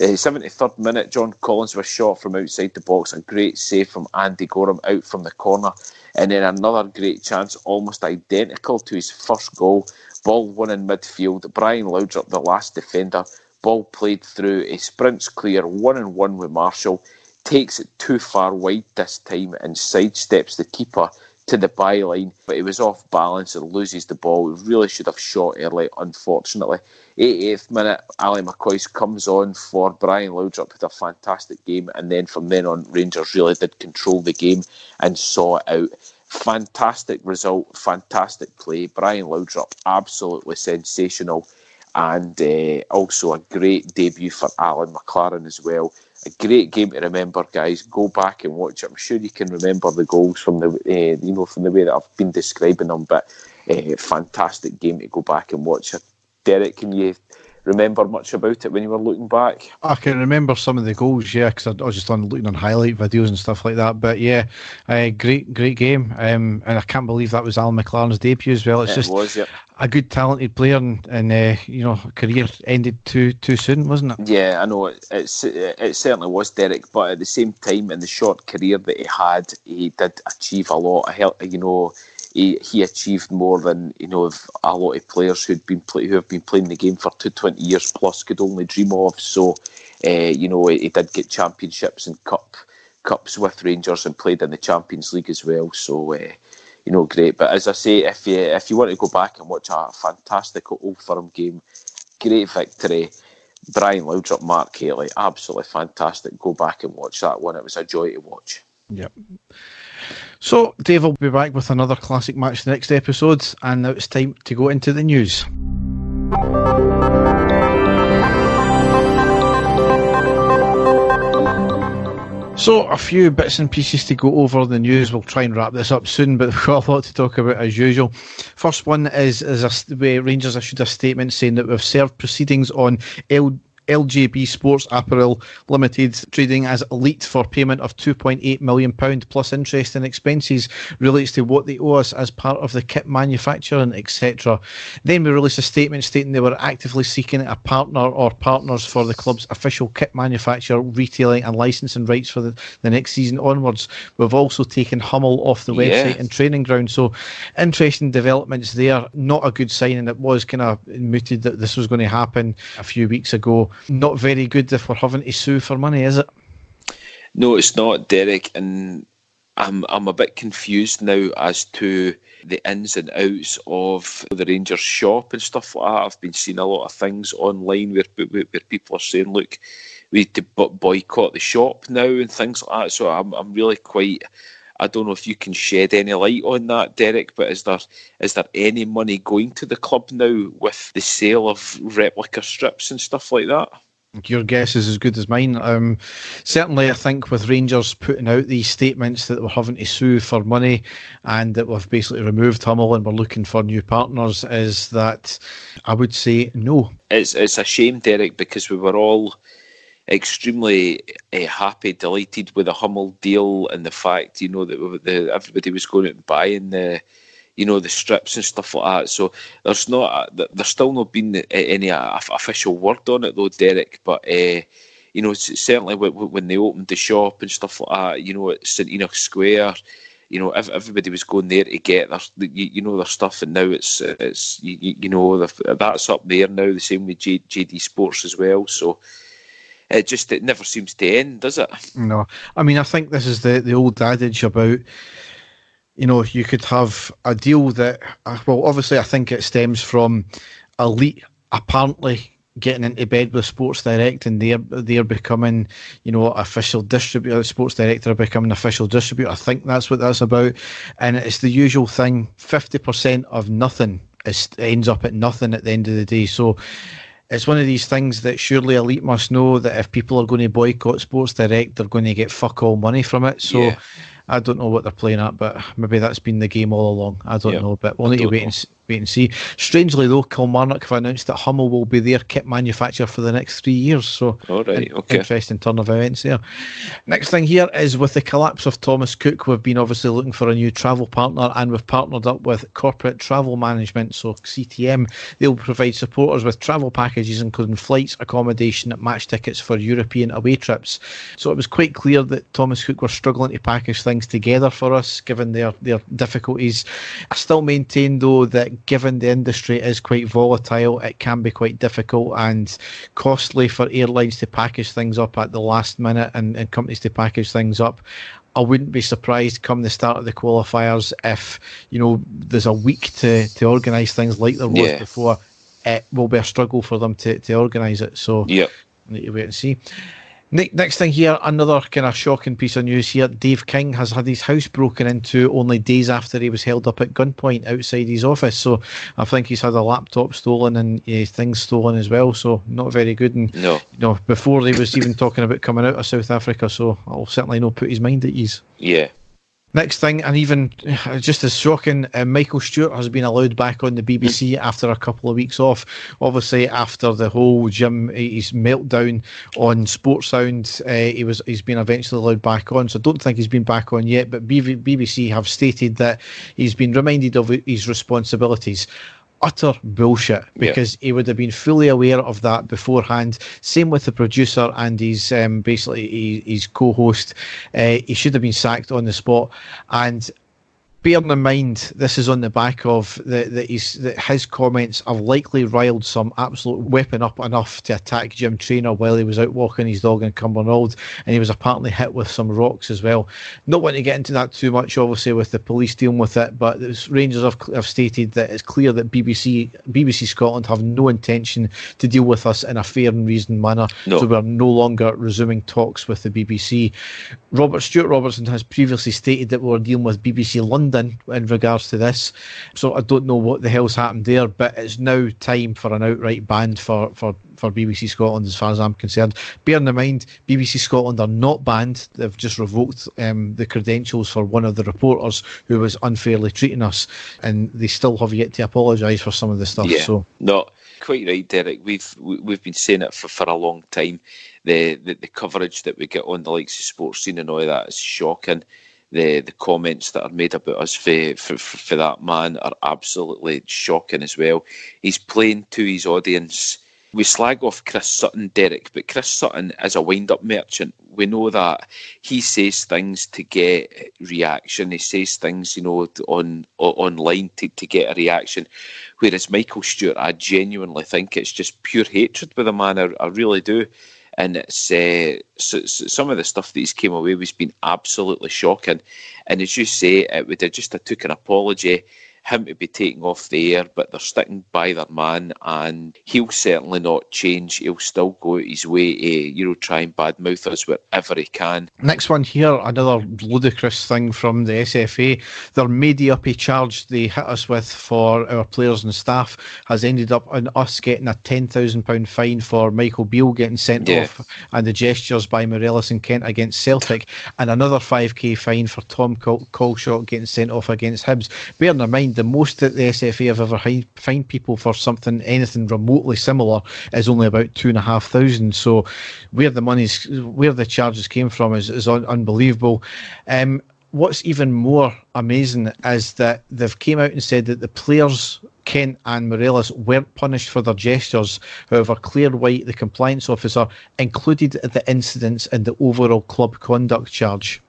Uh, seventy-third minute, John Collins was shot from outside the box. A great save from Andy Goram out from the corner. And then another great chance, almost identical to his first goal. Ball won in midfield. Brian Laudrup, the last defender. Ball played through. He sprints clear, one and one with Marshall. Takes it too far wide this time and sidesteps the keeper to the byline, but he was off balance and loses the ball. He really should have shot early, unfortunately. eighty-eighth minute, Ali McCoy comes on for Brian Laudrup with a fantastic game, and then from then on, Rangers really did control the game and saw it out. Fantastic result, fantastic play. Brian Laudrup, absolutely sensational, and uh, also a great debut for Alan McLaren as well. A great game to remember, guys. Go back and watch it. I'm sure you can remember the goals from the uh, you know from the way that I've been describing them. But uh, fantastic game to go back and watch it. Derek, can you remember much about it when you were looking back? I can remember some of the goals, yeah, because I was just on, looking on highlight videos and stuff like that. But yeah, uh, great, great game, um, and I can't believe that was Alan McLaren's debut as well. It's it just was, yeah. A good, talented player, and, and uh, you know, career ended too too soon, wasn't it? Yeah, I know it, it's it certainly was, Derek. But at the same time, in the short career that he had, he did achieve a lot. You know. He, he achieved more than you know if a lot of players who'd been play, who have been playing the game for twenty years plus could only dream of. So, uh, you know, he, he did get championships and cup cups with Rangers and played in the Champions League as well. So, uh, you know, great. But as I say, if you if you want to go back and watch a fantastic Old Firm game, great victory. Brian Laudrup, Mark Hateley, absolutely fantastic. Go back and watch that one. It was a joy to watch. Yep. So, Dave will be back with another classic match the next episode, and now it's time to go into the news. So, a few bits and pieces to go over the news. We'll try and wrap this up soon, but we've got a lot to talk about as usual. First one is, is a, Rangers issued a statement saying that we've served proceedings on L. L J B Sports Apparel Limited trading as Elite for payment of two point eight million pounds plus interest and expenses relates to what they owe us as part of the kit manufacturing, et cetera. Then we released a statement stating they were actively seeking a partner or partners for the club's official kit manufacture, retailing and licensing rights for the, the next season onwards. We've also taken Hummel off the yeah. website and training ground. So interesting developments there. Not a good sign, and it was kind of mooted that this was going to happen a few weeks ago. Not very good if we're having to sue for money, is it? No, it's not, Derek, and I'm I'm a bit confused now as to the ins and outs of the Rangers shop and stuff like that. I've been seeing a lot of things online where where people are saying, look, we need to boycott the shop now and things like that. So I'm I'm really quite. I don't know if you can shed any light on that, Derek, but is there is there any money going to the club now with the sale of replica strips and stuff like that? Your guess is as good as mine. Um, certainly, I think with Rangers putting out these statements that we're having to sue for money and that we've basically removed Hummel and we're looking for new partners, is that I would say no. It's, it's a shame, Derek, because we were all extremely uh, happy, delighted with the Hummel deal and the fact, you know, that we, the, everybody was going out and buying the, you know, the strips and stuff like that. So there's not, a, there's still not been any uh, official word on it though, Derek. But uh, you know, certainly when they opened the shop and stuff like that, you know, at Saint Enoch Square, you know, everybody was going there to get their, you know, their stuff, and now it's, it's, you, you know, that's up there now. The same with J, JD Sports as well. So. It just it never seems to end, does it? No. I mean, I think this is the, the old adage about, you know, you could have a deal that, well, obviously I think it stems from Elite apparently getting into bed with Sports Direct, and they're, they're becoming, you know, official distributor. Sports Direct are becoming official distributor. I think that's what that's about. And it's the usual thing, fifty percent of nothing is, ends up at nothing at the end of the day. So it's one of these things that surely Elite must know that if people are going to boycott Sports Direct, they're going to get fuck all money from it. So yeah. I don't know what they're playing at, but maybe that's been the game all along. I don't yeah. know, but we'll I need to wait and, wait and see. Strangely though, Kilmarnock have announced that Hummel will be their kit manufacturer for the next three years. So, all right, an okay. interesting turn of events there. Next thing here is, with the collapse of Thomas Cook, we've been obviously looking for a new travel partner, and we've partnered up with Corporate Travel Management, so C T M. They'll provide supporters with travel packages including flights, accommodation, match tickets for European away trips. So it was quite clear that Thomas Cook were struggling to package things together for us, given their, their difficulties. I still maintain though that given the industry is quite volatile, it can be quite difficult and costly for airlines to package things up at the last minute, and, and companies to package things up. I wouldn't be surprised come the start of the qualifiers if, you know, there's a week to, to organise things like there was yeah. before. It will be a struggle for them to, to organise it. So yep. need to wait and see. Next thing here, another kind of shocking piece of news here. Dave King has had his house broken into only days after he was held up at gunpoint outside his office. So I think he's had a laptop stolen and uh, things stolen as well. So not very good. And no. you know, before they was even talking about coming out of South Africa. So I'll certainly not put his mind at ease. Yeah. Next thing, and even just as shocking, uh, Michael Stewart has been allowed back on the B B C after a couple of weeks off. Obviously, after the whole Jim his meltdown on Sportsound, uh, he was he's been eventually allowed back on. So I don't think he's been back on yet. But B B C have stated that he's been reminded of his responsibilities. Utter bullshit, because yeah. he would have been fully aware of that beforehand. Same with the producer and his um, basically his co-host. Uh, he should have been sacked on the spot. And bearing in mind, this is on the back of the, the, his, the, his comments have likely riled some absolute weapon up enough to attack Jim Traynor while he was out walking his dog in Cumbernauld, and he was apparently hit with some rocks as well. Not wanting to get into that too much, obviously, with the police dealing with it, but the Rangers have, have stated that it's clear that B B C B B C Scotland have no intention to deal with us in a fair and reasoned manner, no. so we are no longer resuming talks with the B B C. Robert Stuart Robertson has previously stated that we were dealing with B B C London In, in regards to this, so I don't know what the hell's happened there, but it's now time for an outright ban for, for, for B B C Scotland as far as I'm concerned. Bearing in mind, B B C Scotland are not banned, they've just revoked um, the credentials for one of the reporters who was unfairly treating us, and they still have yet to apologise for some of the stuff. Yeah, so. No, quite right, Derek, we've we've been saying it for, for a long time. The, the the coverage that we get on the likes of Sports Scene and all that is shocking. The, the comments that are made about us for, for, for that man are absolutely shocking as well. He's playing to his audience. We slag off Chris Sutton, Derek, but Chris Sutton is a wind-up merchant. We know that. He says things to get reaction. He says things, you know, on, on online to, to get a reaction. Whereas Michael Stewart, I genuinely think it's just pure hatred with the man. I, I really do. And it's uh, so, so some of the stuff that he's came away with has been absolutely shocking. And as you say, it would have just took an apology, him to be taken off the air, but they're sticking by their man, and he'll certainly not change. He'll still go his way to, you know, try and badmouth us wherever he can. Next one here, another ludicrous thing from the S F A. Their made-uppy charge they hit us with for our players and staff has ended up on us getting a ten thousand pound fine for Michael Beale getting sent yeah. off, and the gestures by Morelos and Kent against Celtic, and another five K fine for Tom Colshott getting sent off against Hibs. Bearing in mind, the most that the S F A have ever hi- fined people for something, anything remotely similar, is only about two and a half thousand. So where the money's, where the charges came from is, is un- unbelievable. Um, what's even more amazing is that they've came out and said that the players, Kent and Morelos, weren't punished for their gestures. However, Claire White, the compliance officer, included the incidents in the overall club conduct charge.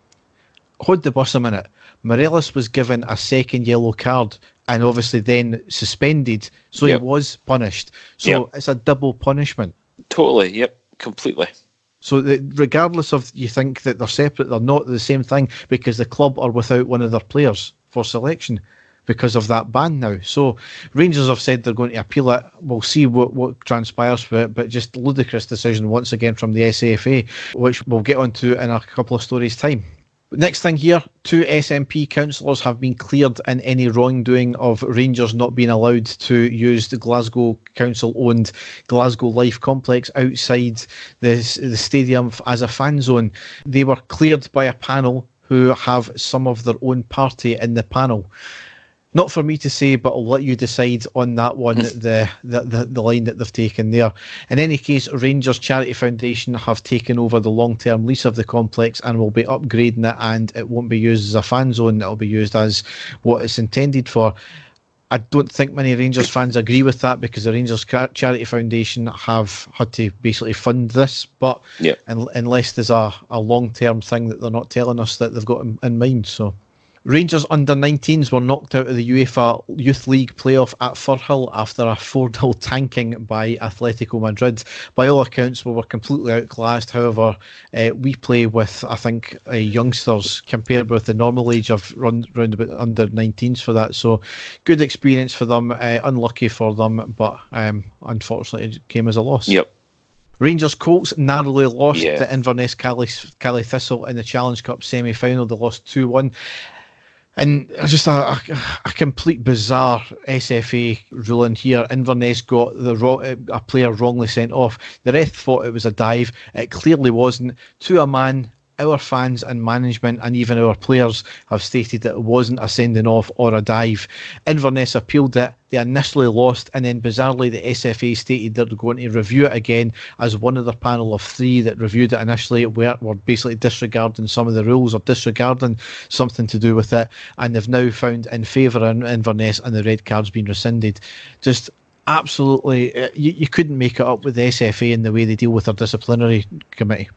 Hold the bus a minute. Morelos was given a second yellow card and obviously then suspended, so yep. he was punished. So yep. it's a double punishment. Totally, yep, completely. So the, regardless of you think that they're separate, they're not the same thing, because the club are without one of their players for selection because of that ban now. So Rangers have said they're going to appeal it. We'll see what, what transpires for it, but just ludicrous decision once again from the S A F A, which we'll get onto in a couple of stories' time. Next thing here, two S N P councillors have been cleared in any wrongdoing of Rangers not being allowed to use the Glasgow Council-owned Glasgow Life Complex outside the, the stadium as a fan zone. They were cleared by a panel who have some of their own party in the panel. not for me to say, but I'll let you decide on that one, the, the, the, the line that they've taken there. In any case, Rangers Charity Foundation have taken over the long-term lease of the complex and will be upgrading it, and it won't be used as a fan zone, it'll be used as what it's intended for. I don't think many Rangers fans agree with that, because the Rangers Charity Foundation have had to basically fund this, but yep. un unless there's a, a long-term thing that they're not telling us that they've got in, in mind. So Rangers under nineteens were knocked out of the UEFA Youth League playoff at Firhill after a four nil tanking by Atletico Madrid. By all accounts, we were completely outclassed. However, uh, we play with, I think, uh, youngsters compared with the normal age of run, round about under nineteens for that. So good experience for them, uh, unlucky for them, but um, unfortunately it came as a loss. Yep. Rangers Colts narrowly lost yeah. to Inverness Cally, Cally Thistle in the Challenge Cup semi-final. They lost two one. And just a, a complete bizarre S F A ruling here. Inverness got the wrong, a player wrongly sent off. The ref thought it was a dive. It clearly wasn't. To a man, our fans and management and even our players have stated that it wasn't a sending off or a dive. Inverness appealed it. They initially lost, and then bizarrely the S F A stated they're going to review it again, as one of the panel of three that reviewed it initially were, were basically disregarding some of the rules or disregarding something to do with it, and they've now found in favour of Inverness and the red card's been rescinded. Just absolutely, you, you couldn't make it up with the S F A and the way they deal with their disciplinary committee.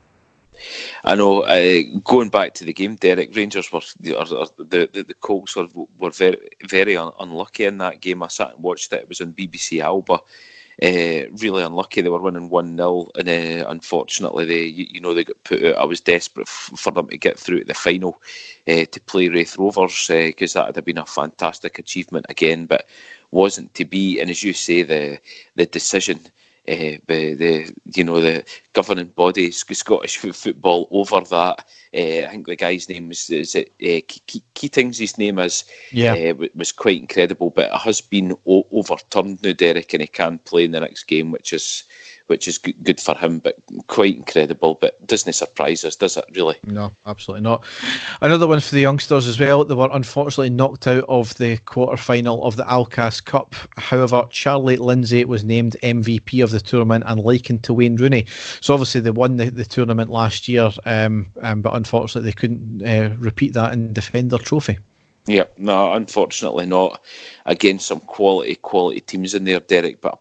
I know. Uh, going back to the game, Derek, Rangers were the the, the Colts were were very very un unlucky in that game. I sat and watched it. It was on B B C Alba. Uh, really unlucky. They were winning one nil, and uh, unfortunately, they you, you know they got put out. I was desperate f for them to get through to the final uh, to play Wraith Rovers, because uh, that would have been a fantastic achievement again, but wasn't to be. And as you say, the the decision. Uh, the you know the governing body, Scottish football, over that. Uh, I think the guy's name is, is it uh, Ke Keating's his name is. Yeah, uh, was quite incredible. But it has been o overturned now, Derek, and he can play in the next game, which is which is good, good for him. But quite incredible. But doesn't surprise us, does it? Really? No, absolutely not. Another one for the youngsters as well. They were unfortunately knocked out of the quarter final of the Alcass Cup. However, Charlie Lindsay was named M V P of the. The tournament and likened to Wayne Rooney. So obviously they won the, the tournament last year, um, um, but unfortunately they couldn't uh, repeat that and defend their trophy. Yeah, no, unfortunately not. Again, some quality quality teams in there, Derek, but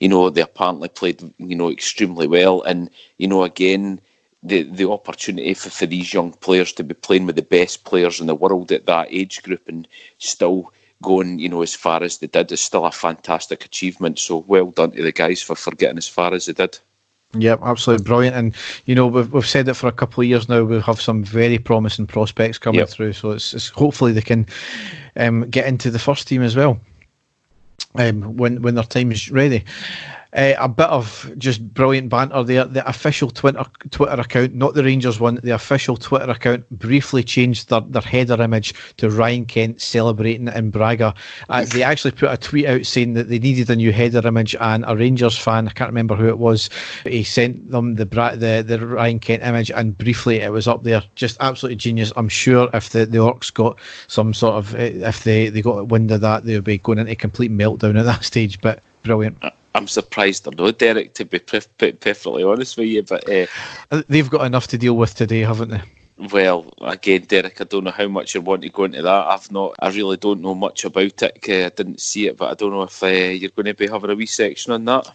you know they apparently played you know extremely well, and you know again the the opportunity for, for these young players to be playing with the best players in the world at that age group and still. Going, you know, as far as they did is still a fantastic achievement. So well done to the guys for, for getting as far as they did. Yeah, absolutely brilliant. And, you know, we've, we've said it for a couple of years now, we have some very promising prospects coming yep. through. So it's, it's hopefully they can um, get into the first team as well um, when, when their time's ready. Uh, a bit of just brilliant banter there. The official Twitter Twitter account, not the Rangers one, the official Twitter account briefly changed their, their header image to Ryan Kent celebrating in Braga. Uh, they actually put a tweet out saying that they needed a new header image, and a Rangers fan, I can't remember who it was, he sent them the Bra the, the Ryan Kent image, and briefly it was up there. Just absolutely genius. I'm sure if the, the Orcs got some sort of, if they, they got wind of that, they would be going into a complete meltdown at that stage, but brilliant. I'm surprised they're not, Derek, to be perfectly honest with you, but uh, they've got enough to deal with today, haven't they? Well, again, Derek, I don't know how much you want to go into that. I've not, I really don't know much about it. I didn't see it, but I don't know if uh, you're going to be having a wee section on that.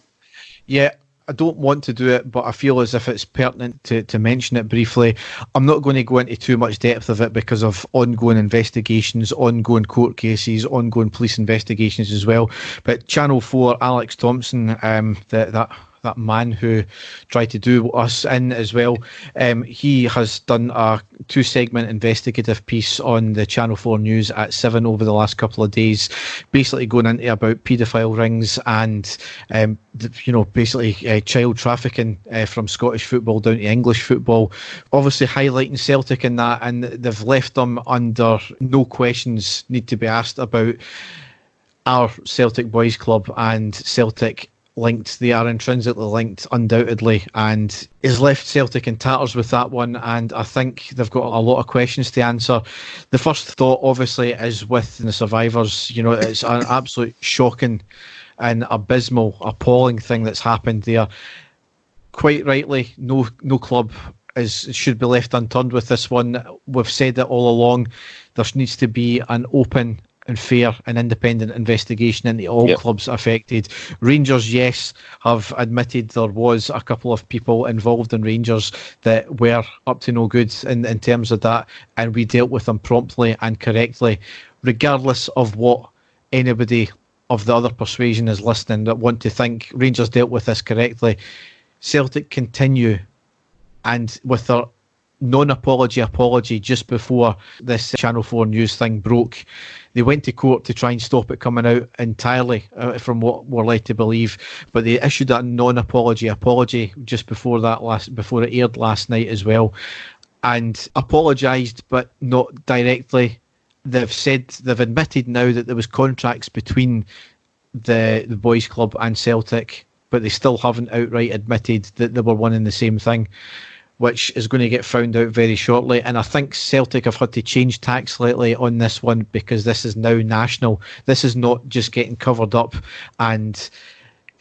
Yeah. I don't want to do it, but I feel as if it's pertinent to, to mention it briefly. I'm not going to go into too much depth of it because of ongoing investigations, ongoing court cases, ongoing police investigations as well. But Channel four, Alex Thompson, um, the, that... that man who tried to do us in as well, um, he has done a two-segment investigative piece on the Channel four News at seven over the last couple of days, basically going into about paedophile rings and, um, you know, basically uh, child trafficking uh, from Scottish football down to English football, obviously highlighting Celtic in that, and they've left them under no questions need to be asked about our Celtic Boys Club and Celtic linked. They are intrinsically linked, undoubtedly, and is left Celtic in tatters with that one, and I think they've got a lot of questions to answer. The first thought, obviously, is with the survivors. You know, it's an absolute shocking and abysmal, appalling thing that's happened there. Quite rightly, no no club is should be left unturned with this one. We've said it all along. There needs to be an open and fair and independent investigation into all yep. clubs affected. Rangers, yes, have admitted there was a couple of people involved in Rangers that were up to no good in, in terms of that, and we dealt with them promptly and correctly, regardless of what anybody of the other persuasion is listening that want to think. Rangers dealt with this correctly. Celtic continue, and with their non-apology apology just before this Channel four News thing broke, they went to court to try and stop it coming out entirely, uh, from what we're led to believe, but they issued that non-apology apology just before that last before it aired last night as well, and apologised but not directly. They've said, they've admitted now that there was contracts between the, the boys club and Celtic, but they still haven't outright admitted that they were one and the same thing, which is going to get found out very shortly. And I think Celtic have had to change tack slightly on this one, because this is now national. This is not just getting covered up and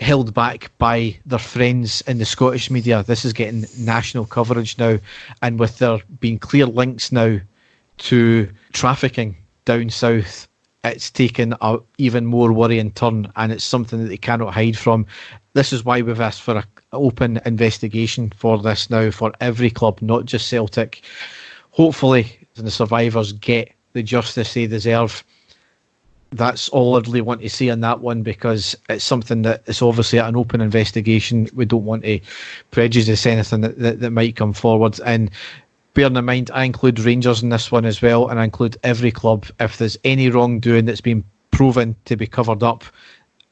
held back by their friends in the Scottish media. This is getting national coverage now, and with there being clear links now to trafficking down south, it's taken an even more worrying turn, and it's something that they cannot hide from. This is why we've asked for an open investigation for this now, for every club, not just Celtic. Hopefully the survivors get the justice they deserve. That's all I'd really want to see on that one, because it's something that is obviously an open investigation. We don't want to prejudice anything that, that, that might come forward. And bearing in mind, I include Rangers in this one as well, and I include every club. If there's any wrongdoing that's been proven to be covered up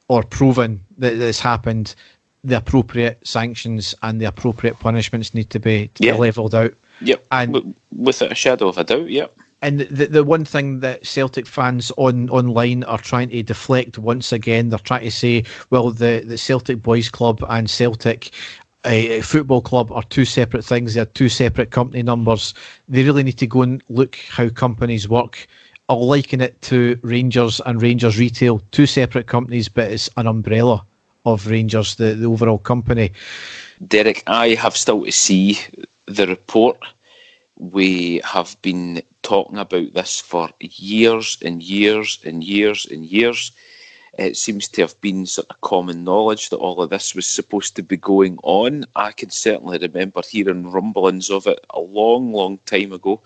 or proven that this happened, the appropriate sanctions and the appropriate punishments need to be yeah. levelled out. Yep, and without a shadow of a doubt, yep. And the the one thing that Celtic fans on online are trying to deflect once again, they're trying to say, well, the, the Celtic Boys Club and Celtic A football club are two separate things. They are two separate company numbers. They really need to go and look how companies work. I'll liken it to Rangers and Rangers Retail, two separate companies, but it's an umbrella of Rangers, the, the overall company. Derek, I have still to see the report. We have been talking about this for years and years and years and years. It seems to have been sort of common knowledge that all of this was supposed to be going on. I can certainly remember hearing rumblings of it a long, long time ago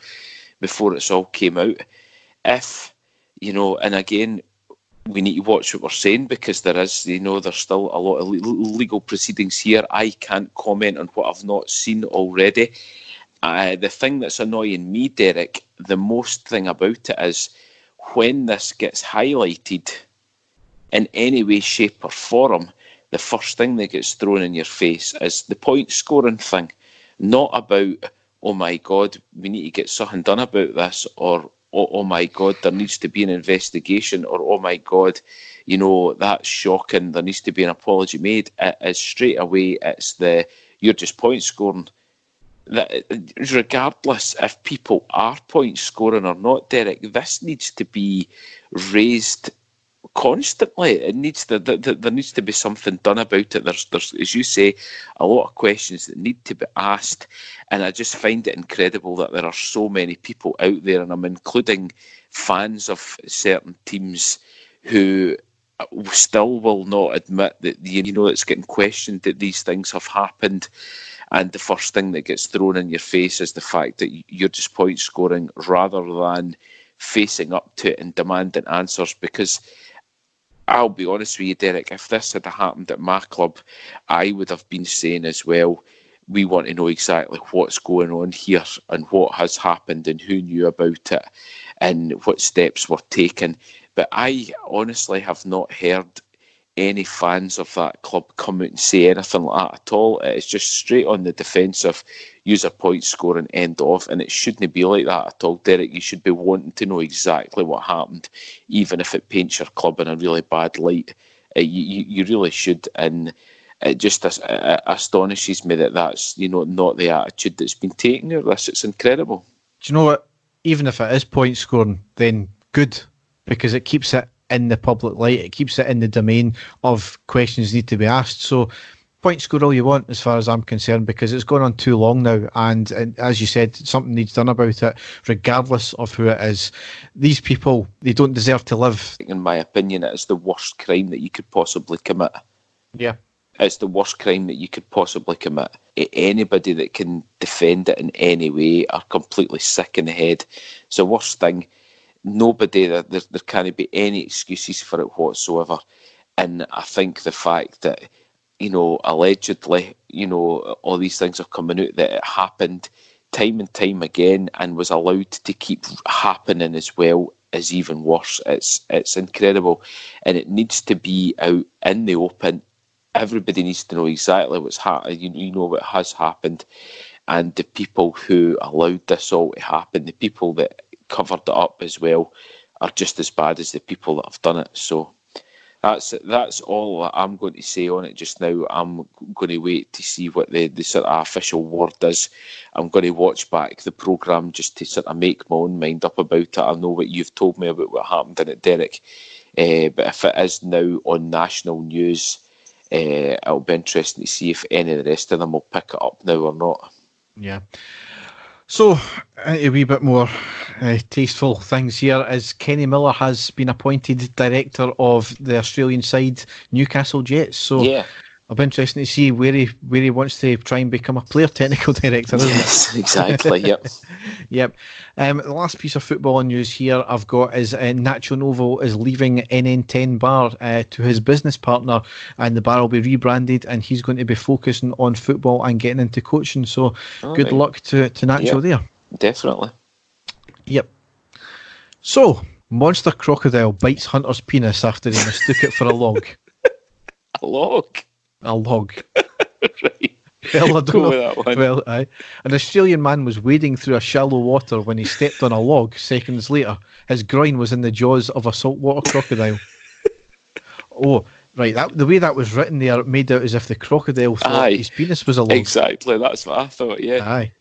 before it's all came out. If, you know, and again, we need to watch what we're saying, because there is, you know, there's still a lot of legal proceedings here. I can't comment on what I've not seen already. Uh, the thing that's annoying me, Derek, the most thing about it is when this gets highlighted in any way, shape or form, the first thing that gets thrown in your face is the point scoring thing. Not about, oh my God, we need to get something done about this, or oh, oh my God, there needs to be an investigation, or oh my God, you know, that's shocking, there needs to be an apology made. It is straight away, it's the, you're just point scoring. That, regardless if people are point scoring or not, Derek, this needs to be raised constantly. It needs to, the, the, there needs to be something done about it. There's, there's, as you say, a lot of questions that need to be asked, and I just find it incredible that there are so many people out there, and I'm including fans of certain teams, who still will not admit that, you know, it's getting questioned that these things have happened, and the first thing that gets thrown in your face is the fact that you're just point scoring, rather than facing up to it and demanding answers. Because I'll be honest with you, Derek, if this had happened at my club, I would have been saying as well, we want to know exactly what's going on here and what has happened and who knew about it and what steps were taken. But I honestly have not heard any fans of that club come out and say anything like that at all. It's just straight on the defensive, user point score and end off, and it shouldn't be like that at all, Derek. You should be wanting to know exactly what happened, even if it paints your club in a really bad light. uh, you, you really should. And it just as, uh, astonishes me that that's, you know, not the attitude that's been taken here. It's incredible. Do you know what? Even if it is point scoring, then good, because it keeps it in the public light. It keeps it in the domain of questions need to be asked. So point score all you want, as far as I'm concerned, because it's gone on too long now. And, and as you said, something needs done about it, regardless of who it is. These people, they don't deserve to live. In my opinion, it is the worst crime that you could possibly commit. Yeah. It's the worst crime that you could possibly commit. Anybody that can defend it in any way are completely sick in the head. It's the worst thing. Nobody, there, there, there can't be any excuses for it whatsoever. And I think the fact that, you know, allegedly, you know, all these things are coming out, that it happened time and time again and was allowed to keep happening as well, is even worse. It's it's incredible. And it needs to be out in the open. Everybody needs to know exactly what's happened, you, you know, what has happened. And the people who allowed this all to happen, the people that covered it up as well, are just as bad as the people that have done it. So That's that's all I'm going to say on it just now. I'm going to wait to see what the, the sort of official word is. I'm going to watch back the programme just to sort of make my own mind up about it. I know what you've told me about what happened in it, Derek. Uh, but if it is now on national news, uh, it'll be interesting to see if any of the rest of them will pick it up now or not. Yeah. So, a wee bit more uh, tasteful things here, as Kenny Miller has been appointed director of the Australian side Newcastle Jets. So, yeah. It'll be interesting to see where he where he wants to try and become a player technical director. Isn't yes, it? Exactly. Yep. Yep. Um, the last piece of football news here I've got is uh, Nacho Novo is leaving N N ten Bar uh, to his business partner, and the bar will be rebranded, and he's going to be focusing on football and getting into coaching. So all good right. luck to, to Nacho yep. there. Definitely. Yep. So, monster crocodile bites hunter's penis after he mistook it for a log. A log? A log. Right. Well, I don't Go know. With that one. Well, aye. An Australian man was wading through a shallow water when he stepped on a log. Seconds later, his groin was in the jaws of a saltwater crocodile. Oh, right. That, the way that was written there, it made out as if the crocodile thought aye. his penis was a log. Exactly. That's what I thought, yeah. Aye.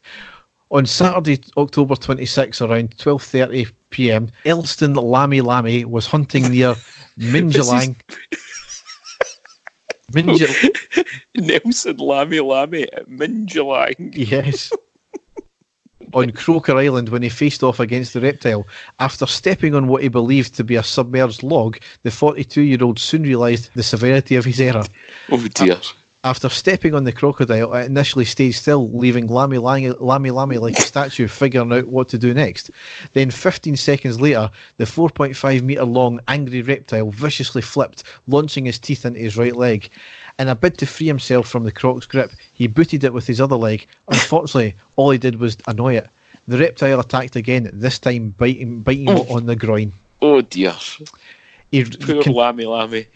On Saturday, October twenty-sixth, around twelve thirty p m, Elston Lammy Lammy was hunting near Mingelang. Mingelang. Nelson Lammy Lammy at Mingelang. Yes. On Croker Island, when he faced off against the reptile. After stepping on what he believed to be a submerged log, the forty-two-year-old soon realised the severity of his error. Oh dear. After stepping on the crocodile, it initially stayed still, leaving Lammy Lammy, Lammy Lammy like a statue, figuring out what to do next. Then fifteen seconds later, the four point five metre long angry reptile viciously flipped, launching his teeth into his right leg. In a bid to free himself from the croc's grip, he booted it with his other leg. Unfortunately, all he did was annoy it. The reptile attacked again, this time biting, biting oh. on the groin. Oh dear. He Poor con- Lammy Lammy.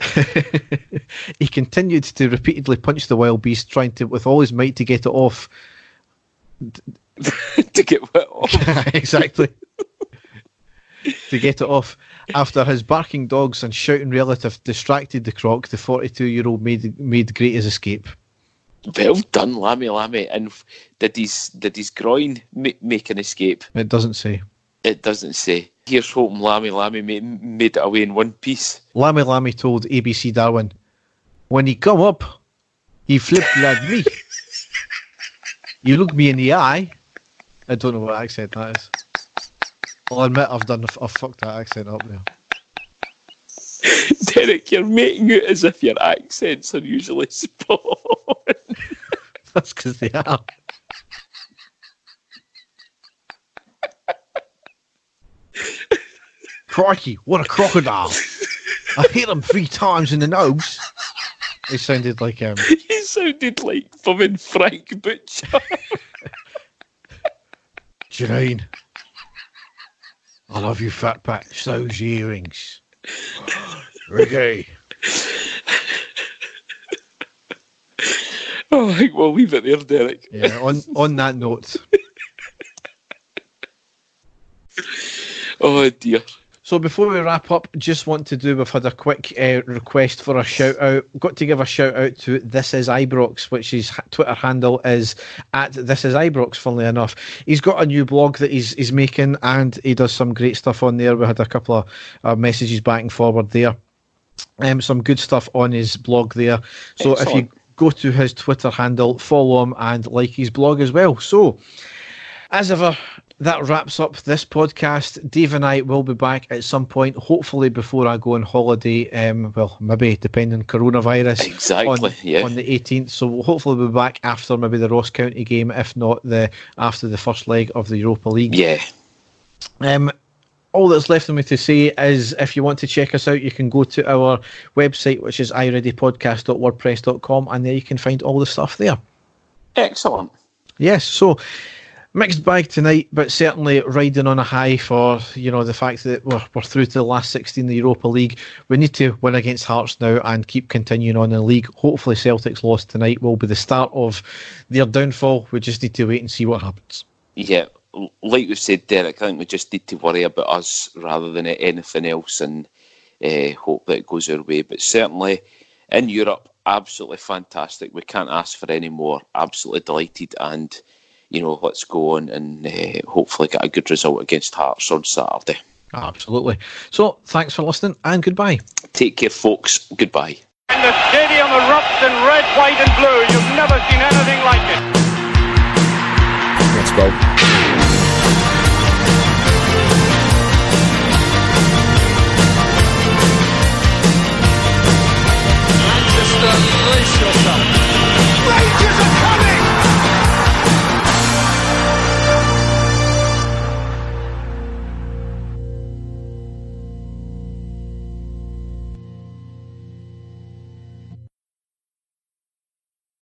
He continued to repeatedly punch the wild beast, trying to, with all his might, to get it off. to get it off? Exactly. to get it off. After his barking dogs and shouting relative distracted the croc, the forty-two-year-old made made great his escape. Well done, Lammy Lammy. And did his, did his groin make, make an escape? It doesn't say. It doesn't say. Here's hoping Lammy Lammy made it away in one piece. Lammy Lammy told A B C Darwin, "When he come up, he flipped like me. You look me in the eye." I don't know what accent that is. I'll admit I've done. I've fucked that accent up there. Derek, you're making it as if your accents are usually spot on. That's because they are. Crikey, what a crocodile. I hit him three times in the nose. It sounded like um he sounded like fucking Frank Butcher. Janine, I love you fat patch, those earrings. Ricky. Oh, I think we'll leave it there, Derek. Yeah, on, on that note. Oh dear. So before we wrap up, just want to do, we've had a quick uh, request for a shout out. We've got to give a shout out to This Is Ibrox, which his Twitter handle is at This Is Ibrox, funnily enough. He's got a new blog that he's, he's making, and he does some great stuff on there. We had a couple of uh, messages back and forward there. Um, some good stuff on his blog there. So Excellent. If you go to his Twitter handle, follow him and like his blog as well. So, as ever, that wraps up this podcast. Dave and I will be back at some point, hopefully before I go on holiday. Um, well, maybe depending on coronavirus. Exactly. On, yeah. on the eighteenth. So we'll hopefully we'll be back after maybe the Ross County game, if not the after the first leg of the Europa League. Yeah. Um. All that's left for me to say is, if you want to check us out, you can go to our website, which is i ready podcast dot wordpress dot com, and there you can find all the stuff there. Excellent. Yes, so mixed bag tonight, but certainly riding on a high for, you know, the fact that we're, we're through to the last sixteen of the Europa League. We need to win against Hearts now and keep continuing on in the league. Hopefully Celtic's loss tonight will be the start of their downfall. We just need to wait and see what happens. Yeah, like we've said, Derek, I think we just need to worry about us rather than anything else, and uh, hope that it goes our way. But certainly in Europe, absolutely fantastic. We can't ask for any more. Absolutely delighted, and you know, let's go on and uh, hopefully get a good result against Hearts on Saturday. Absolutely. So, thanks for listening, and goodbye. Take care, folks. Goodbye. And the stadium erupts in red, white and blue. You've never seen anything like it. Let's go.